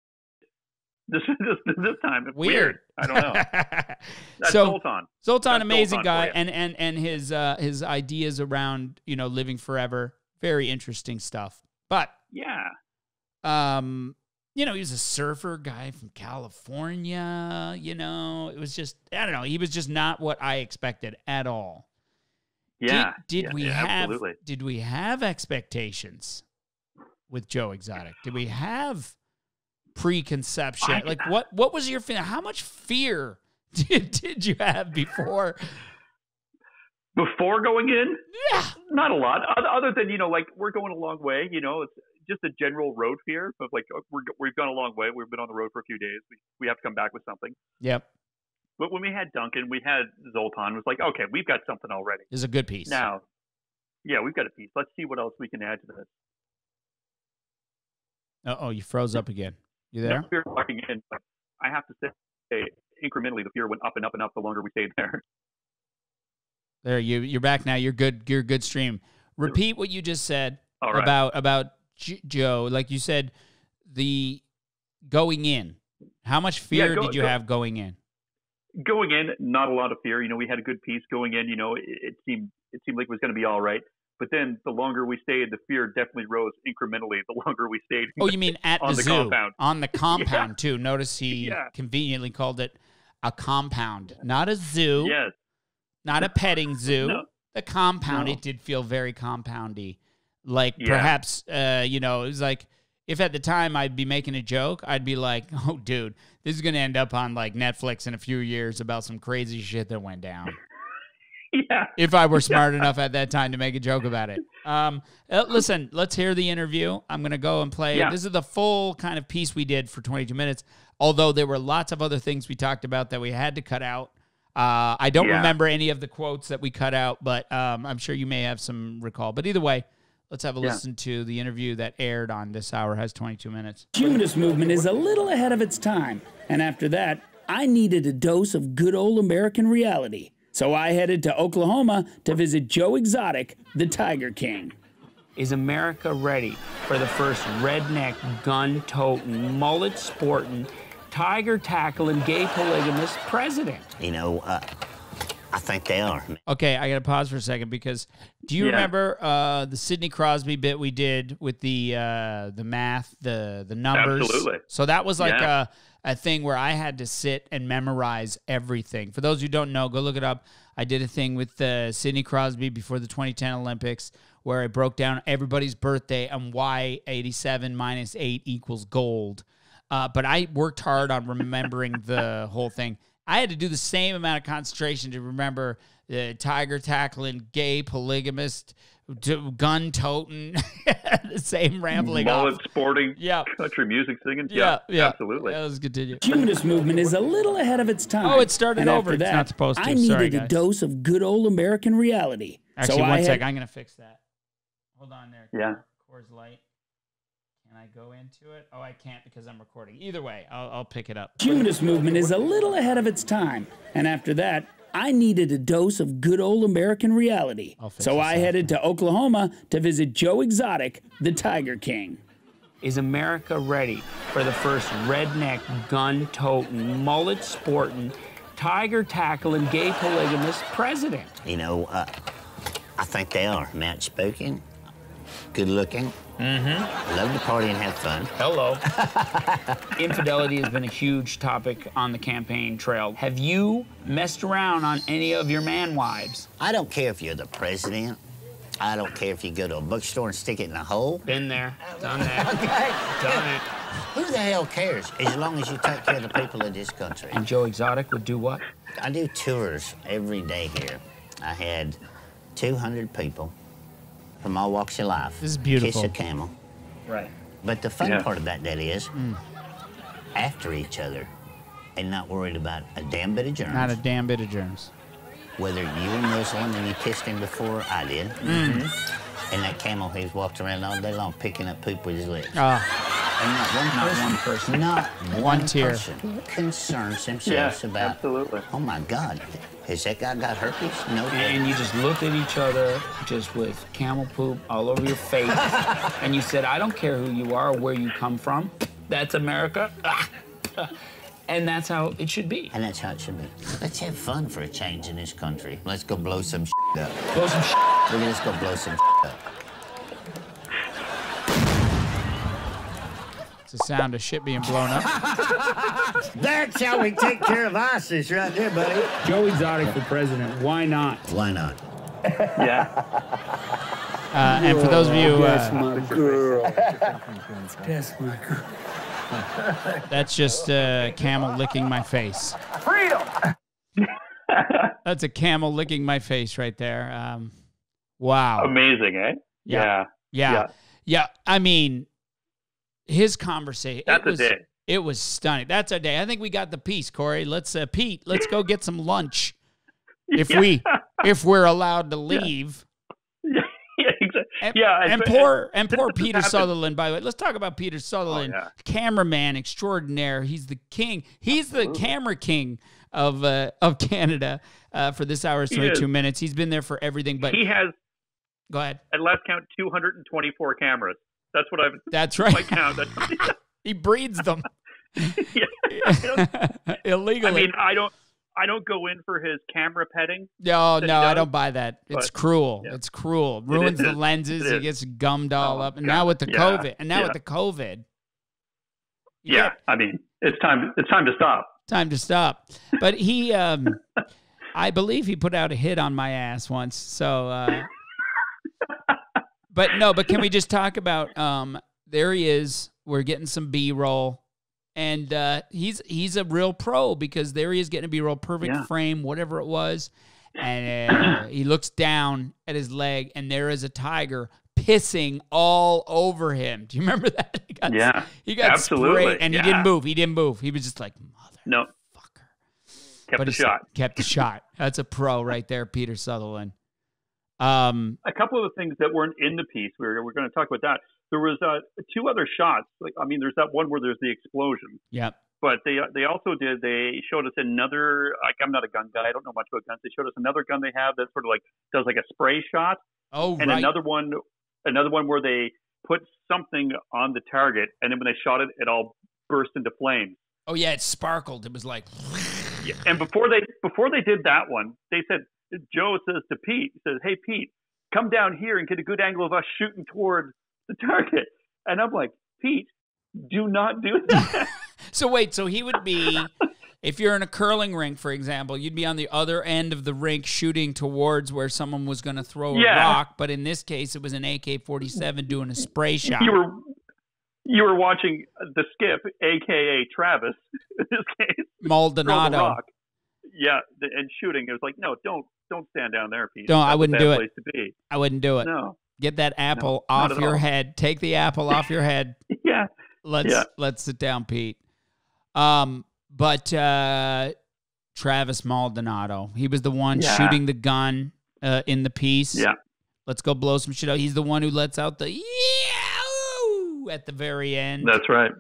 This, this, this time. It's weird. weird. I don't know. That's so, Zoltan. Zoltan, That's amazing Zoltan guy. And, and, and his, uh, his ideas around, you know, living forever. Very interesting stuff. But, yeah. Um, you know, he was a surfer guy from California. You know, it was just, I don't know. He was just not what I expected at all. Yeah. Did, did yeah, we yeah, have absolutely. Did we have expectations with Joe Exotic? Did we have preconception? I, like what what was your feeling? How much fear did did you have before before going in? Yeah. Not a lot. Other than, you know, like, we're going a long way, you know, it's just a general road fear of, like, we're, we've gone a long way. We've been on the road for a few days. We we have to come back with something. Yep. But when we had Duncan, we had Zoltan. It was like, okay, we've got something already. This is a good piece. Now, yeah, we've got a piece. Let's see what else we can add to this. Uh-oh, you froze up again. You there? No fear walking in, but I have to say, incrementally, the fear went up and up and up the longer we stayed there. There, you, you're back now. You're good. You're a good stream. Repeat what you just said All right. about, about J Joe. Like you said, the going in. How much fear yeah, go, did you go. have going in? Going in, not a lot of fear. You know, we had a good piece going in. You know, it, it seemed it seemed like it was going to be all right. But then the longer we stayed, the fear definitely rose incrementally the longer we stayed. Oh, you mean at the zoo, compound. On the compound, yeah. too. Notice he yeah. conveniently called it a compound, not a zoo, yes. not a petting zoo. No. The compound, no. It did feel very compoundy. Like yeah. perhaps, uh, you know, it was like, if at the time I'd be making a joke, I'd be like, oh, dude, this is going to end up on like Netflix in a few years about some crazy shit that went down. Yeah. If I were smart yeah. enough at that time to make a joke about it. Um, listen, let's hear the interview. I'm going to go and play. Yeah. This is the full kind of piece we did for twenty-two minutes, although there were lots of other things we talked about that we had to cut out. Uh, I don't yeah. remember any of the quotes that we cut out, but um, I'm sure you may have some recall. But either way, let's have a yeah. listen to the interview that aired on This Hour Has twenty-two minutes. Judas movement is a little ahead of its time. And after that, I needed a dose of good old American reality. So I headed to Oklahoma to visit Joe Exotic, the Tiger King. Is America ready for the first redneck, gun-toting, mullet-sporting, tiger-tackling, gay polygamous president? You know, uh, I think they are. Okay, I got to pause for a second because do you yeah. remember uh, the Sidney Crosby bit we did with the uh, the math, the the numbers? Absolutely. So that was like yeah. a... a thing where I had to sit and memorize everything. For those who don't know, go look it up. I did a thing with uh, Sidney Crosby before the twenty ten Olympics where I broke down everybody's birthday and why eighty-seven minus eight equals gold. Uh, but I worked hard on remembering the whole thing. I had to do the same amount of concentration to remember the uh, tiger tackling, gay polygamist, gun toting, the same rambling. Mullet sporting, yeah. country music singing. Yeah, yeah, yeah. absolutely. Yeah, let's continue. Judas movement is a little ahead of its time. Oh, it started and over. After that, it's not supposed to. I needed Sorry, a guys. dose of good old American reality. Actually, so one had... sec. I'm going to fix that. Hold on there. Yeah. Coors Light. Can I go into it? Oh, I can't because I'm recording. Either way, I'll, I'll pick it up. Judas movement is a little ahead of its time. And after that, I needed a dose of good old American reality. So I headed to Oklahoma to visit Joe Exotic, the Tiger King. Is America ready for the first redneck, gun-toting, mullet-sporting, tiger-tackling, gay polygamous president? You know, uh, I think they are. Matt spoken, good-looking. Mm-hmm. Love to party and have fun. Hello. Infidelity has been a huge topic on the campaign trail. Have you messed around on any of your man wives? I don't care if you're the president. I don't care if you go to a bookstore and stick it in a hole. Been there, done that. Okay. Done it. Who the hell cares as long as you take care of the people of this country? And Joe Exotic would do what? I do tours every day here. I had two hundred people. From all walks of life. This is beautiful. Kiss a camel. Right. But the fun yeah. part about that is mm. after each other and not worried about a damn bit of germs. Not a damn bit of germs. Whether you were Muslim and you kissed him before I did. Mm-hmm. And that camel, he's walked around all day long picking up poop with his lips. Oh. And not one, not person, one person. Not one, one tear. person concerns himself yeah, about, absolutely. oh my God. Has that guy got herpes? No. And you just looked at each other just with camel poop all over your face. And you said, I don't care who you are or where you come from. That's America. And that's how it should be. And that's how it should be. Let's have fun for a change in this country. Let's go blow some shit up. Blow some shit up. Let's go blow some shit up. It's the sound of shit being blown up. That's how we take care of ISIS right there, buddy. Joe Exotic for president. Why not? Why not? Yeah. Uh, and for those of you... Uh, that's my girl. That's my girl. That's just a uh, camel licking my face. Freedom! That's a camel licking my face right there. Um, wow. Amazing, eh? Yeah. Yeah. Yeah. Yeah. Yeah. I mean... His conversation. That's it was, a day. It was stunning. That's our day. I think we got the piece, Corey. Let's, uh, Pete. Let's go get some lunch, if yeah. we, if we're allowed to leave. Yeah, yeah exactly. And, yeah, and, and poor and poor Peter happened. Sutherland. By the way, let's talk about Peter Sutherland, oh, yeah. cameraman extraordinaire. He's the king. He's Absolutely. the camera king of uh, of Canada uh, for This Hour's twenty-two minutes. He's been there for everything. But he has. Go ahead. At last count, two hundred twenty-four cameras. That's what I've. That's right. My count. That's, he breeds them yeah, illegally. I mean, I don't. I don't go in for his camera petting. No, no, I don't buy that. It's cruel. Yeah. It's cruel. Ruins the lenses. He gets gummed all oh, up. And God. now with the yeah. COVID. And now yeah. with the COVID. Yeah. yeah. I mean, it's time. It's time to stop. Time to stop. But he, um, I believe he put out a hit on my ass once. So, uh, but no, but can we just talk about, um, there he is. We're getting some B-roll. And uh, he's he's a real pro, because there he is getting a B-roll, perfect yeah. frame, whatever it was. And uh, he looks down at his leg, and there is a tiger pissing all over him. Do you remember that? He got, yeah, he got absolutely. sprayed, and yeah. he didn't move. He didn't move. He was just like, mother no. fucker. Kept but the shot. Kept the shot. That's a pro right there, Peter Sutherland. Um, a couple of the things that weren't in the piece, we were, we we're going to talk about that. There was uh, two other shots. Like, I mean, there's that one where there's the explosion. Yeah. But they they also did, they showed us another, like, I'm not a gun guy. I don't know much about guns. They showed us another gun they have that sort of like does like a spray shot. Oh, and right. another one, another one where they put something on the target, and then when they shot it, it all burst into flames. Oh yeah, it sparkled. It was like. Yeah. And before they before they did that one, they said, Joe says to Pete, he says, "Hey Pete, come down here and get a good angle of us shooting toward the target." And I'm like, Pete, do not do that. So wait, so he would be, if you're in a curling rink, for example, you'd be on the other end of the rink shooting towards where someone was going to throw yeah. a rock, but in this case, it was an A K forty-seven doing a spray shot. You were, you were watching the skip, A K A Travis, in this case. Maldonado. Rock. Yeah, and shooting. It was like, no, don't, don't stand down there, Pete. No, I wouldn't do it. I wouldn't do it. No. Get that apple no, off your all. head. Take the apple off your head. yeah. Let's yeah. let's sit down, Pete. Um, but uh, Travis Maldonado, he was the one yeah. shooting the gun uh, in the piece. Yeah. Let's go blow some shit out. He's the one who lets out the yeah at the very end. That's right.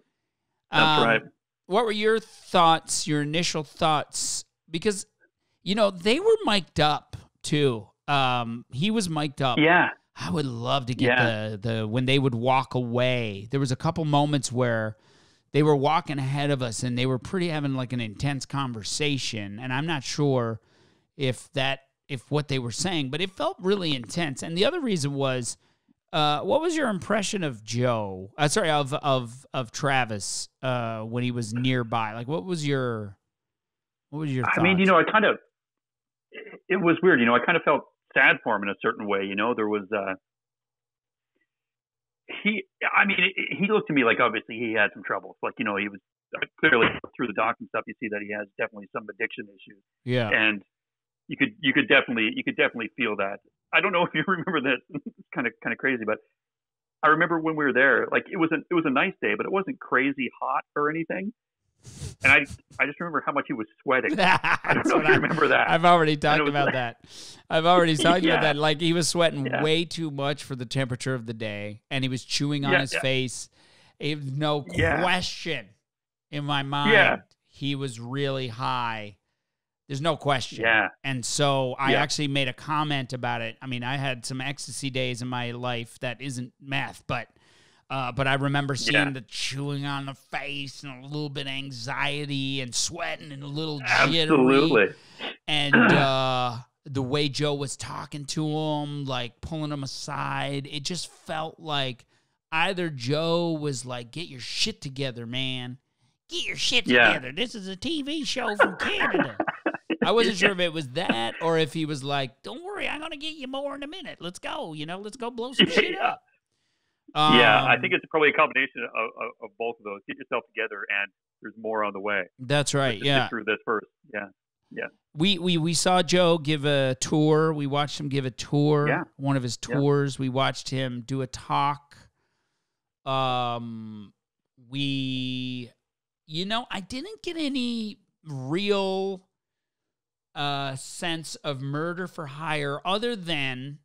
That's um, right. What were your thoughts? Your initial thoughts? Because you know they were mic'd up too. Um, he was mic'd up. Yeah. I would love to get yeah. the, the, when they would walk away, there was a couple moments where they were walking ahead of us and they were pretty having like an intense conversation. And I'm not sure if that, if what they were saying, but it felt really intense. And the other reason was, uh, what was your impression of Joe, uh, sorry, of, of, of Travis, uh, when he was nearby? Like, what was your, what was your thoughts? I mean, you know, I kind of, it was weird. You know, I kind of felt sad for him in a certain way. You know, there was uh he I mean it, he looked to me like obviously he had some troubles, like, you know, he was clearly through the doc and stuff, you see that he has definitely some addiction issues. Yeah. And you could you could definitely you could definitely feel that. I don't know if you remember that. It's kind of kind of crazy, but I remember when we were there, like it was an, it was a nice day, but it wasn't crazy hot or anything. And I, I just remember how much he was sweating. I don't know if you I, remember that. I've already talked about like, that. I've already talked yeah. about that. Like he was sweating yeah. way too much for the temperature of the day, and he was chewing on yeah, his yeah. face. It was no yeah. question in my mind. Yeah. He was really high. There's no question. Yeah. And so I yeah. actually made a comment about it. I mean, I had some ecstasy days in my life. That isn't math, but. Uh, but I remember seeing yeah. the chewing on the face and a little bit of anxiety and sweating and a little jittery. Absolutely. And uh, the way Joe was talking to him, like pulling him aside, it just felt like either Joe was like, get your shit together, man. Get your shit yeah. together. This is a T V show from Canada. I wasn't sure if it was that or if he was like, don't worry, I'm going to get you more in a minute. Let's go. You know, let's go blow some shit yeah. up. Um, yeah, I think it's probably a combination of, of, of both of those. Get yourself together, and there's more on the way. That's right. Let's yeah, get through this first. Yeah, yeah. We we we saw Joe give a tour. We watched him give a tour. Yeah. One of his tours. Yeah. We watched him do a talk. Um, we, you know, I didn't get any real uh sense of murder for hire, other than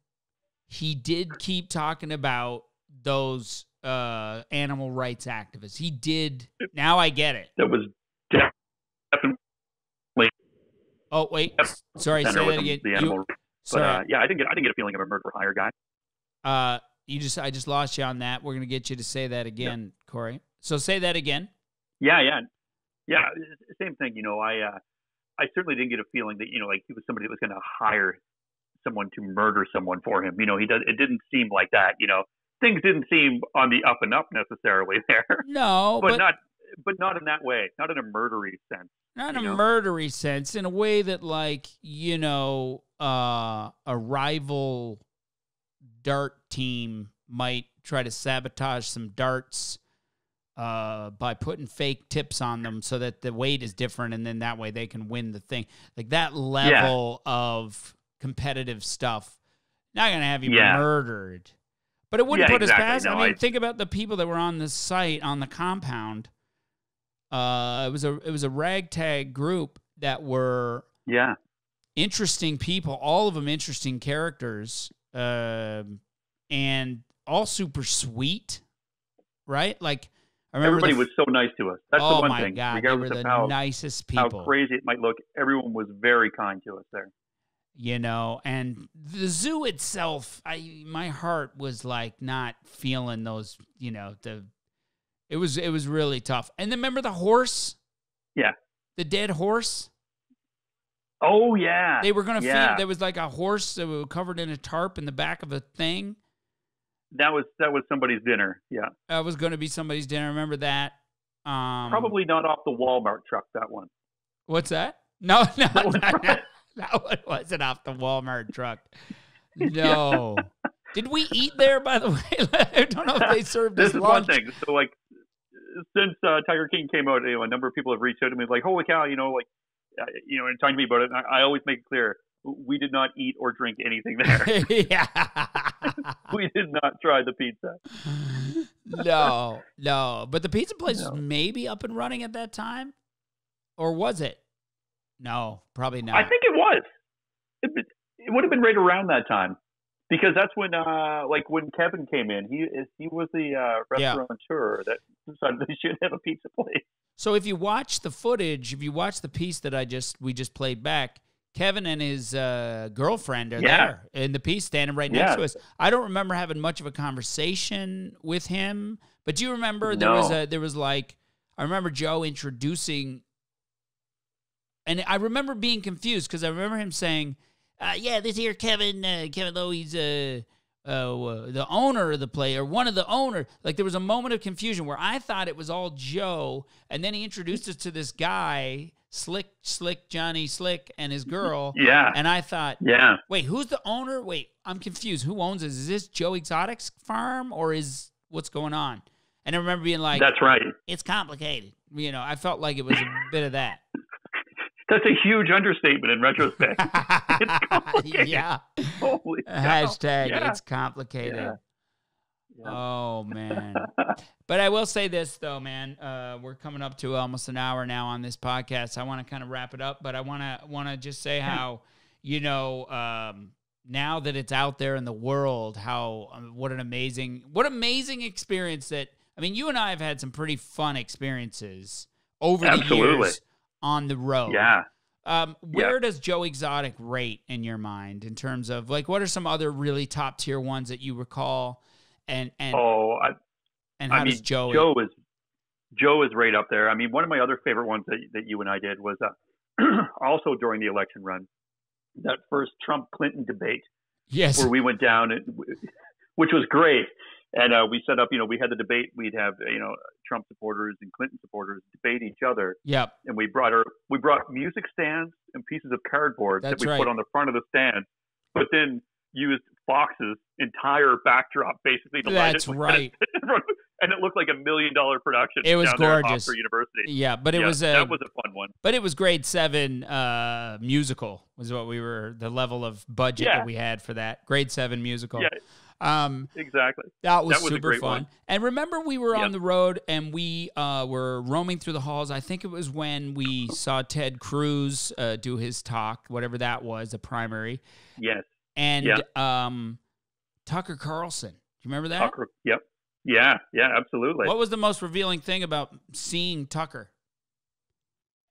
he did keep talking about those uh, animal rights activists. He did. Now I get it. That was definitely. Oh wait, sorry. Say that again. The animal, you, but, sorry. Uh, yeah, I didn't get. I didn't get a feeling of a murder for hire guy. Uh, you just. I just lost you on that. We're gonna get you to say that again, yeah. Corey. So say that again. Yeah, yeah, yeah. Same thing. You know, I. Uh, I certainly didn't get a feeling that, you know, like he was somebody that was going to hire someone to murder someone for him. You know, he does. It didn't seem like that. You know, things didn't seem on the up and up necessarily there. No, but, but not, but not in that way. Not in a murdery sense. Not in a murdery sense. In a way that, like, you know, uh, a rival dart team might try to sabotage some darts uh, by putting fake tips on them so that the weight is different, and then that way they can win the thing. Like that level yeah. of competitive stuff. Not going to have you yeah. murdered. But it wouldn't yeah, put exactly. us past. No, I mean, I... think about the people that were on the site, on the compound. Uh, it was a it was a ragtag group that were yeah interesting people, all of them interesting characters, uh, and all super sweet, right? Like I remember everybody the, was so nice to us. That's oh the one thing. God, regardless they were of the how, nicest people. How crazy it might look, everyone was very kind to us there. You know, and the zoo itself, I my heart was like not feeling those. You know the. It was it was really tough. And then remember the horse? Yeah. The dead horse? Oh, yeah. They were going to yeah. feed it. There was like a horse that was covered in a tarp in the back of a thing. That was that was somebody's dinner, yeah. That was going to be somebody's dinner. Remember that? Um, Probably not off the Walmart truck, that one. What's that? No, no, that, was not, right. that one wasn't off the Walmart truck. No. Yeah. Did we eat there, by the way? I don't know if they served this us lunch. This is one thing. So, like, since uh, Tiger King came out, you know, a number of people have reached out to me like, holy cow, you know, like, uh, you know, and talking to me about it. And I, I always make it clear, we did not eat or drink anything there. yeah. We did not try the pizza. No, no. But the pizza place no. was maybe up and running at that time? Or was it? No, probably not. I think it was. It, it would have been right around that time. Because that's when, uh, like, when Kevin came in, he he was the uh, restaurateur yeah. that decided they should have a pizza place. So if you watch the footage, if you watch the piece that I just we just played back, Kevin and his uh, girlfriend are yeah. there in the piece, standing right next yeah. to us. I don't remember having much of a conversation with him, but do you remember there no. was a there was like I remember Joe introducing, and I remember being confused because I remember him saying. Uh, yeah, this here Kevin, uh, Kevin Lowe, he's uh, uh, the owner of the play, or one of the owner. Like, there was a moment of confusion where I thought it was all Joe, and then he introduced us to this guy, Slick, Slick, Johnny Slick, and his girl. Yeah. And I thought, yeah. wait, who's the owner? Wait, I'm confused. Who owns this? Is this Joe Exotic's farm, or is what's going on? And I remember being like, that's right. It's complicated. You know, I felt like it was a bit of that. That's a huge understatement in retrospect. It's complicated. Yeah. Holy Hashtag, yeah. it's complicated. Yeah. Yeah. Oh, man. But I will say this, though, man. Uh, we're coming up to almost an hour now on this podcast. I want to kind of wrap it up, but I want to want to just say how, you know, um, now that it's out there in the world, how um, what an amazing, what amazing experience that, I mean, you and I have had some pretty fun experiences over Absolutely. the years. On the road. Yeah. Um, where yeah. does Joe Exotic rate in your mind in terms of, like, what are some other really top tier ones that you recall? And, and, oh, I, and how I mean, does Joe, Joe is, Joe is right up there. I mean, one of my other favorite ones that, that you and I did was uh, also during the election run, that first Trump Clinton debate. Yes. Where we went down, and, which was great. And uh, we set up, you know, we had the debate. We'd have, you know, Trump supporters and Clinton supporters debate each other. Yep. And we brought our, we brought music stands and pieces of cardboard That's that we right. put on the front of the stand, but then used Fox's entire backdrop basically to light it. That's right. And it looked like a million dollar production. It was down gorgeous. There at Oxford University. Yeah, but it yeah, was a that was a fun one. But it was grade seven uh, musical was what we were the level of budget yeah. that we had for that grade seven musical. Yeah. Um, exactly. That was, that was super fun. One. And remember we were yep. on the road and we, uh, were roaming through the halls. I think it was when we saw Ted Cruz, uh, do his talk, whatever that was, a primary. Yes. And, yep. um, Tucker Carlson, do you remember that? Tucker, yep. Yeah. Yeah, absolutely. What was the most revealing thing about seeing Tucker?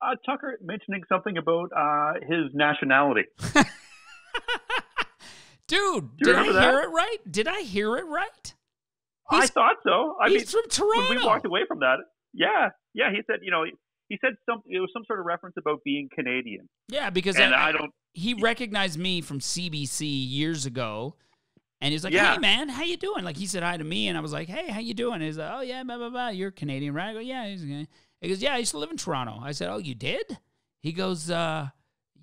Uh, Tucker mentioning something about, uh, his nationality. Dude, did I hear that? it right? Did I hear it right? He's, I thought so. I he's mean, from Toronto. When we walked away from that, yeah, yeah, he said, you know, he said something. It was some sort of reference about being Canadian. Yeah, because I, I don't. He recognized me from C B C years ago, and he's like, yeah. "Hey, man, how you doing?" Like he said hi to me, and I was like, "Hey, how you doing?" And he's like, "Oh yeah, blah blah blah. You're Canadian, right?" I go, "Yeah." He's, he goes, "Yeah, I used to live in Toronto." I said, "Oh, you did?" He goes, uh,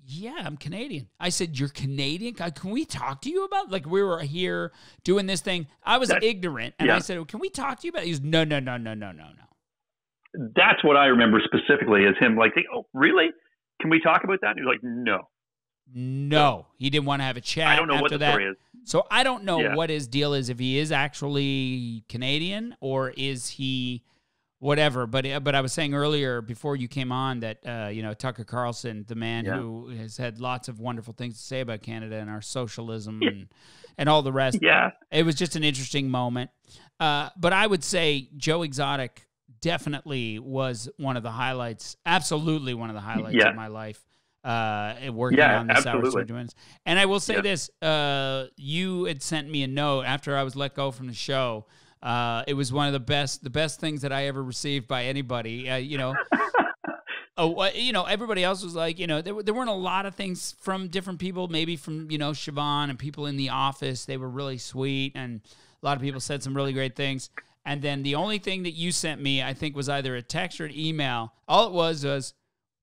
"Yeah, I'm Canadian." I said, "You're Canadian? Can we talk to you about?" Like we were here doing this thing. I was That's, ignorant, and yeah. I said, well, "Can we talk to you about?" He goes, "No, no, no, no, no, no, no." That's what I remember specifically is him like, oh, really? Can we talk about that? And he was like, no. No. He didn't want to have a chat. I don't know after what the that. story is. So I don't know yeah. what his deal is, if he is actually Canadian or is he whatever. But but I was saying earlier before you came on that, uh, you know, Tucker Carlson, the man yeah. who has had lots of wonderful things to say about Canada and our socialism and, and all the rest. Yeah. It was just an interesting moment. Uh, but I would say Joe Exotic definitely was one of the highlights, absolutely one of the highlights yeah. of my life, uh, working yeah, on This Hour Has twenty-two Minutes. And I will say yeah. this, uh, you had sent me a note after I was let go from the show. Uh, it was one of the best, the best things that I ever received by anybody, uh, you know. Oh, you know, everybody else was like, you know, there, there weren't a lot of things from different people, maybe from, you know, Siobhan and people in the office. They were really sweet, and a lot of people said some really great things. And then the only thing that you sent me, I think, was either a text or an email. All it was was,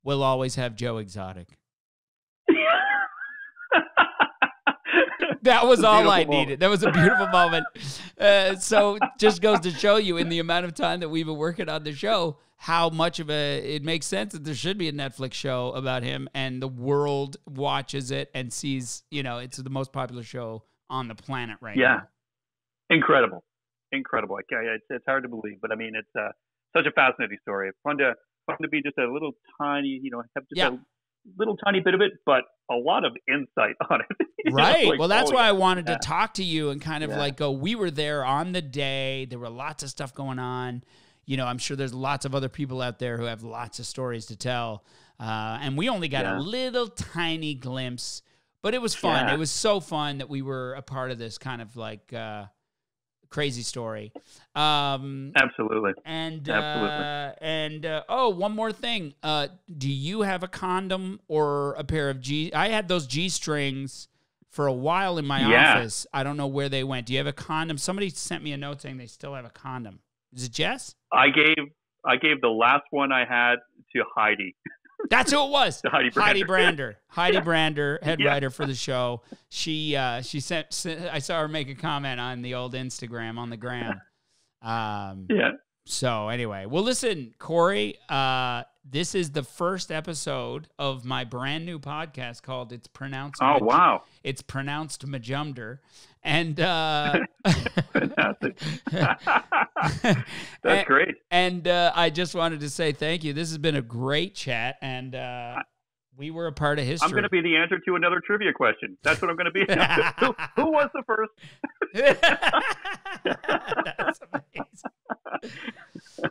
we'll always have Joe Exotic. That was all I moment. needed. That was a beautiful moment. Uh, so just goes to show you in the amount of time that we've been working on the show, how much of a, it makes sense that there should be a Netflix show about him, and the world watches it and sees, you know, it's the most popular show on the planet right yeah. now. Yeah, incredible. Incredible. I, I, it's, it's hard to believe, but I mean, it's uh, such a fascinating story. It's fun to fun to be just a little tiny, you know, have just yeah. a little tiny bit of it, but a lot of insight on it. Right. Know, like, well, that's oh, why I wanted yeah. to talk to you and kind of yeah. like go, we were there on the day. There were lots of stuff going on. You know, I'm sure there's lots of other people out there who have lots of stories to tell. Uh, and we only got yeah. a little tiny glimpse, but it was fun. Yeah. It was so fun that we were a part of this kind of like, uh, crazy story. Um, Absolutely. And, uh, Absolutely. and, uh, oh, one more thing. Uh, do you have a condom or a pair of G? I had those G strings for a while in my yeah. office. I don't know where they went. Do you have a condom? Somebody sent me a note saying they still have a condom. Is it Jess? I gave, I gave the last one I had to Heidi. That's who it was. Heidi Brander. Heidi Brander, Heidi Brander head yeah. writer for the show. She uh, she sent, sent. I saw her make a comment on the old Instagram on the gram. Um, yeah. So anyway, well, listen, Corey. Uh, this is the first episode of my brand new podcast called "It's Pronounced." Oh Maj wow! It's pronounced Majumder, and uh, that's great. And uh, I just wanted to say thank you. This has been a great chat, and uh, we were a part of history. I'm going to be the answer to another trivia question. That's what I'm going to be. who, who was the first? That's amazing.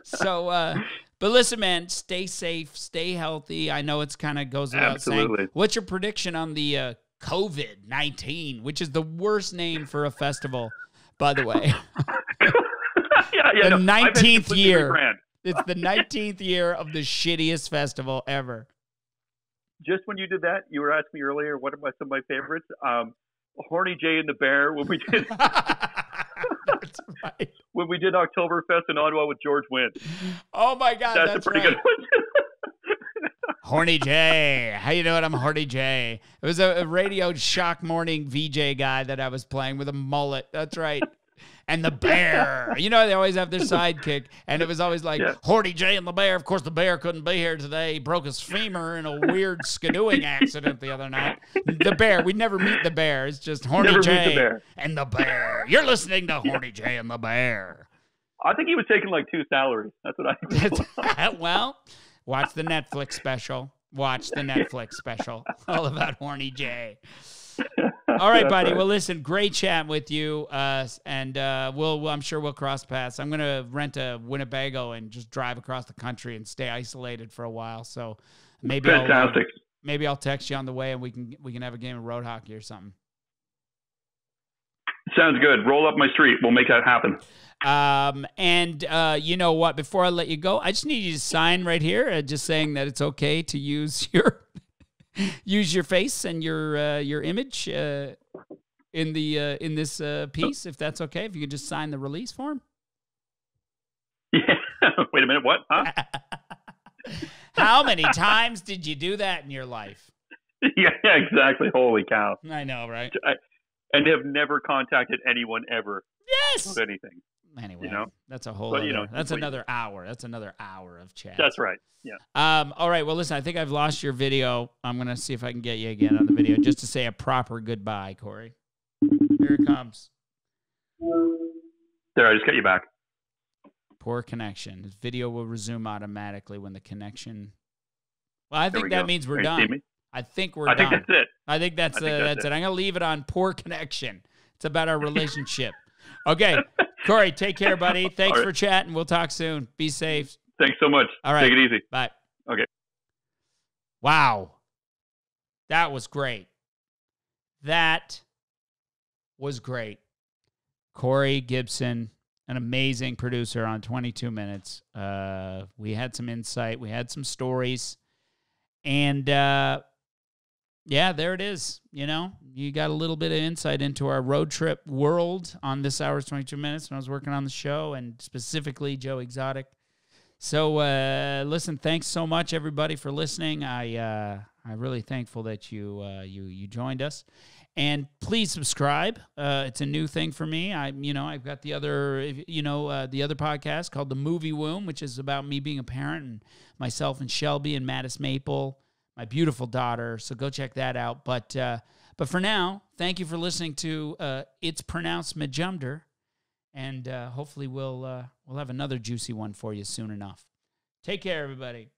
So, uh, but listen, man, stay safe, stay healthy. I know it's kind of goes without Absolutely. saying. What's your prediction on the uh, COVID nineteen, which is the worst name for a festival, by the way? yeah, yeah, the no, nineteenth year. It's the nineteenth year of the shittiest festival ever. Just when you did that, you were asking me earlier, what are my, some of my favorites? Um, Horny Jay and the Bear, when we did... That's right. When we did Oktoberfest in Ottawa with George Wynn. Oh my God, that's, that's a pretty right. good one. Horny Jay, how you doing? I'm Horny Jay. It was a, a radio shock morning V J guy that I was playing with a mullet. That's right. And the bear, you know, they always have their sidekick, and it was always like yeah. Horny Jay and the Bear. Of course, the bear couldn't be here today. He broke his femur in a weird skidooing accident the other night. The bear, we never meet the bear. It's just Horny never Jay the bear. and the bear. You're listening to Horny yeah. Jay and the Bear. I think he was taking like two salaries. That's what I. Well, watch the Netflix special. Watch the Netflix special. All about Horny Jay. All right, buddy. Well, listen, great chat with you, uh, and uh, we'll, I'm sure we'll cross paths. I'm going to rent a Winnebago and just drive across the country and stay isolated for a while. So maybe I'll, maybe I'll text you on the way, and we can we can have a game of road hockey or something. Sounds good. Roll up my street. We'll make that happen. Um, and uh, you know what? Before I let you go, I just need you to sign right here, uh, just saying that it's okay to use your use your face and your uh, your image uh, in the uh, in this uh, piece, if that's okay. If you could just sign the release form. Yeah. Wait a minute. What? Huh? How many times did you do that in your life? Yeah, exactly. Holy cow. I know, right? I, and have never contacted anyone ever. Yes. With anything. Anyway, you know? That's a whole but, other, you know, that's please. another hour. That's another hour of chat. That's right. Yeah. Um, all right. Well, listen, I think I've lost your video. I'm going to see if I can get you again on the video just to say a proper goodbye, Corey. Here it comes. There, I just got you back. Poor connection. The video will resume automatically when the connection. Well, I there think we that go. means we're Are done. I think we're I done. I think that's it. I think that's, I think uh, that's, that's it. it. I'm going to leave it on poor connection. It's about our relationship. Okay. Corey, take care, buddy. Thanks right. for chatting. We'll talk soon. Be safe. Thanks so much. All right. Take it easy. Bye. Okay. Wow. That was great. That was great. Corey Gibson, an amazing producer on twenty-two minutes. Uh, we had some insight. We had some stories. And, uh, yeah, there it is. You know, you got a little bit of insight into our road trip world on This Hour's twenty-two minutes when I was working on the show, and specifically Joe Exotic. So, uh, listen, thanks so much, everybody, for listening. I, uh, I'm really thankful that you, uh, you, you joined us. And please subscribe. Uh, it's a new thing for me. I, you know, I've got the other, you know, uh, the other podcast called The Movie Womb, which is about me being a parent, and myself and Shelby and Mattis Maple, my beautiful daughter. So go check that out. But uh, but for now, thank you for listening to uh, It's Pronounced Majumder, and uh, hopefully we'll uh, we'll have another juicy one for you soon enough. Take care, everybody.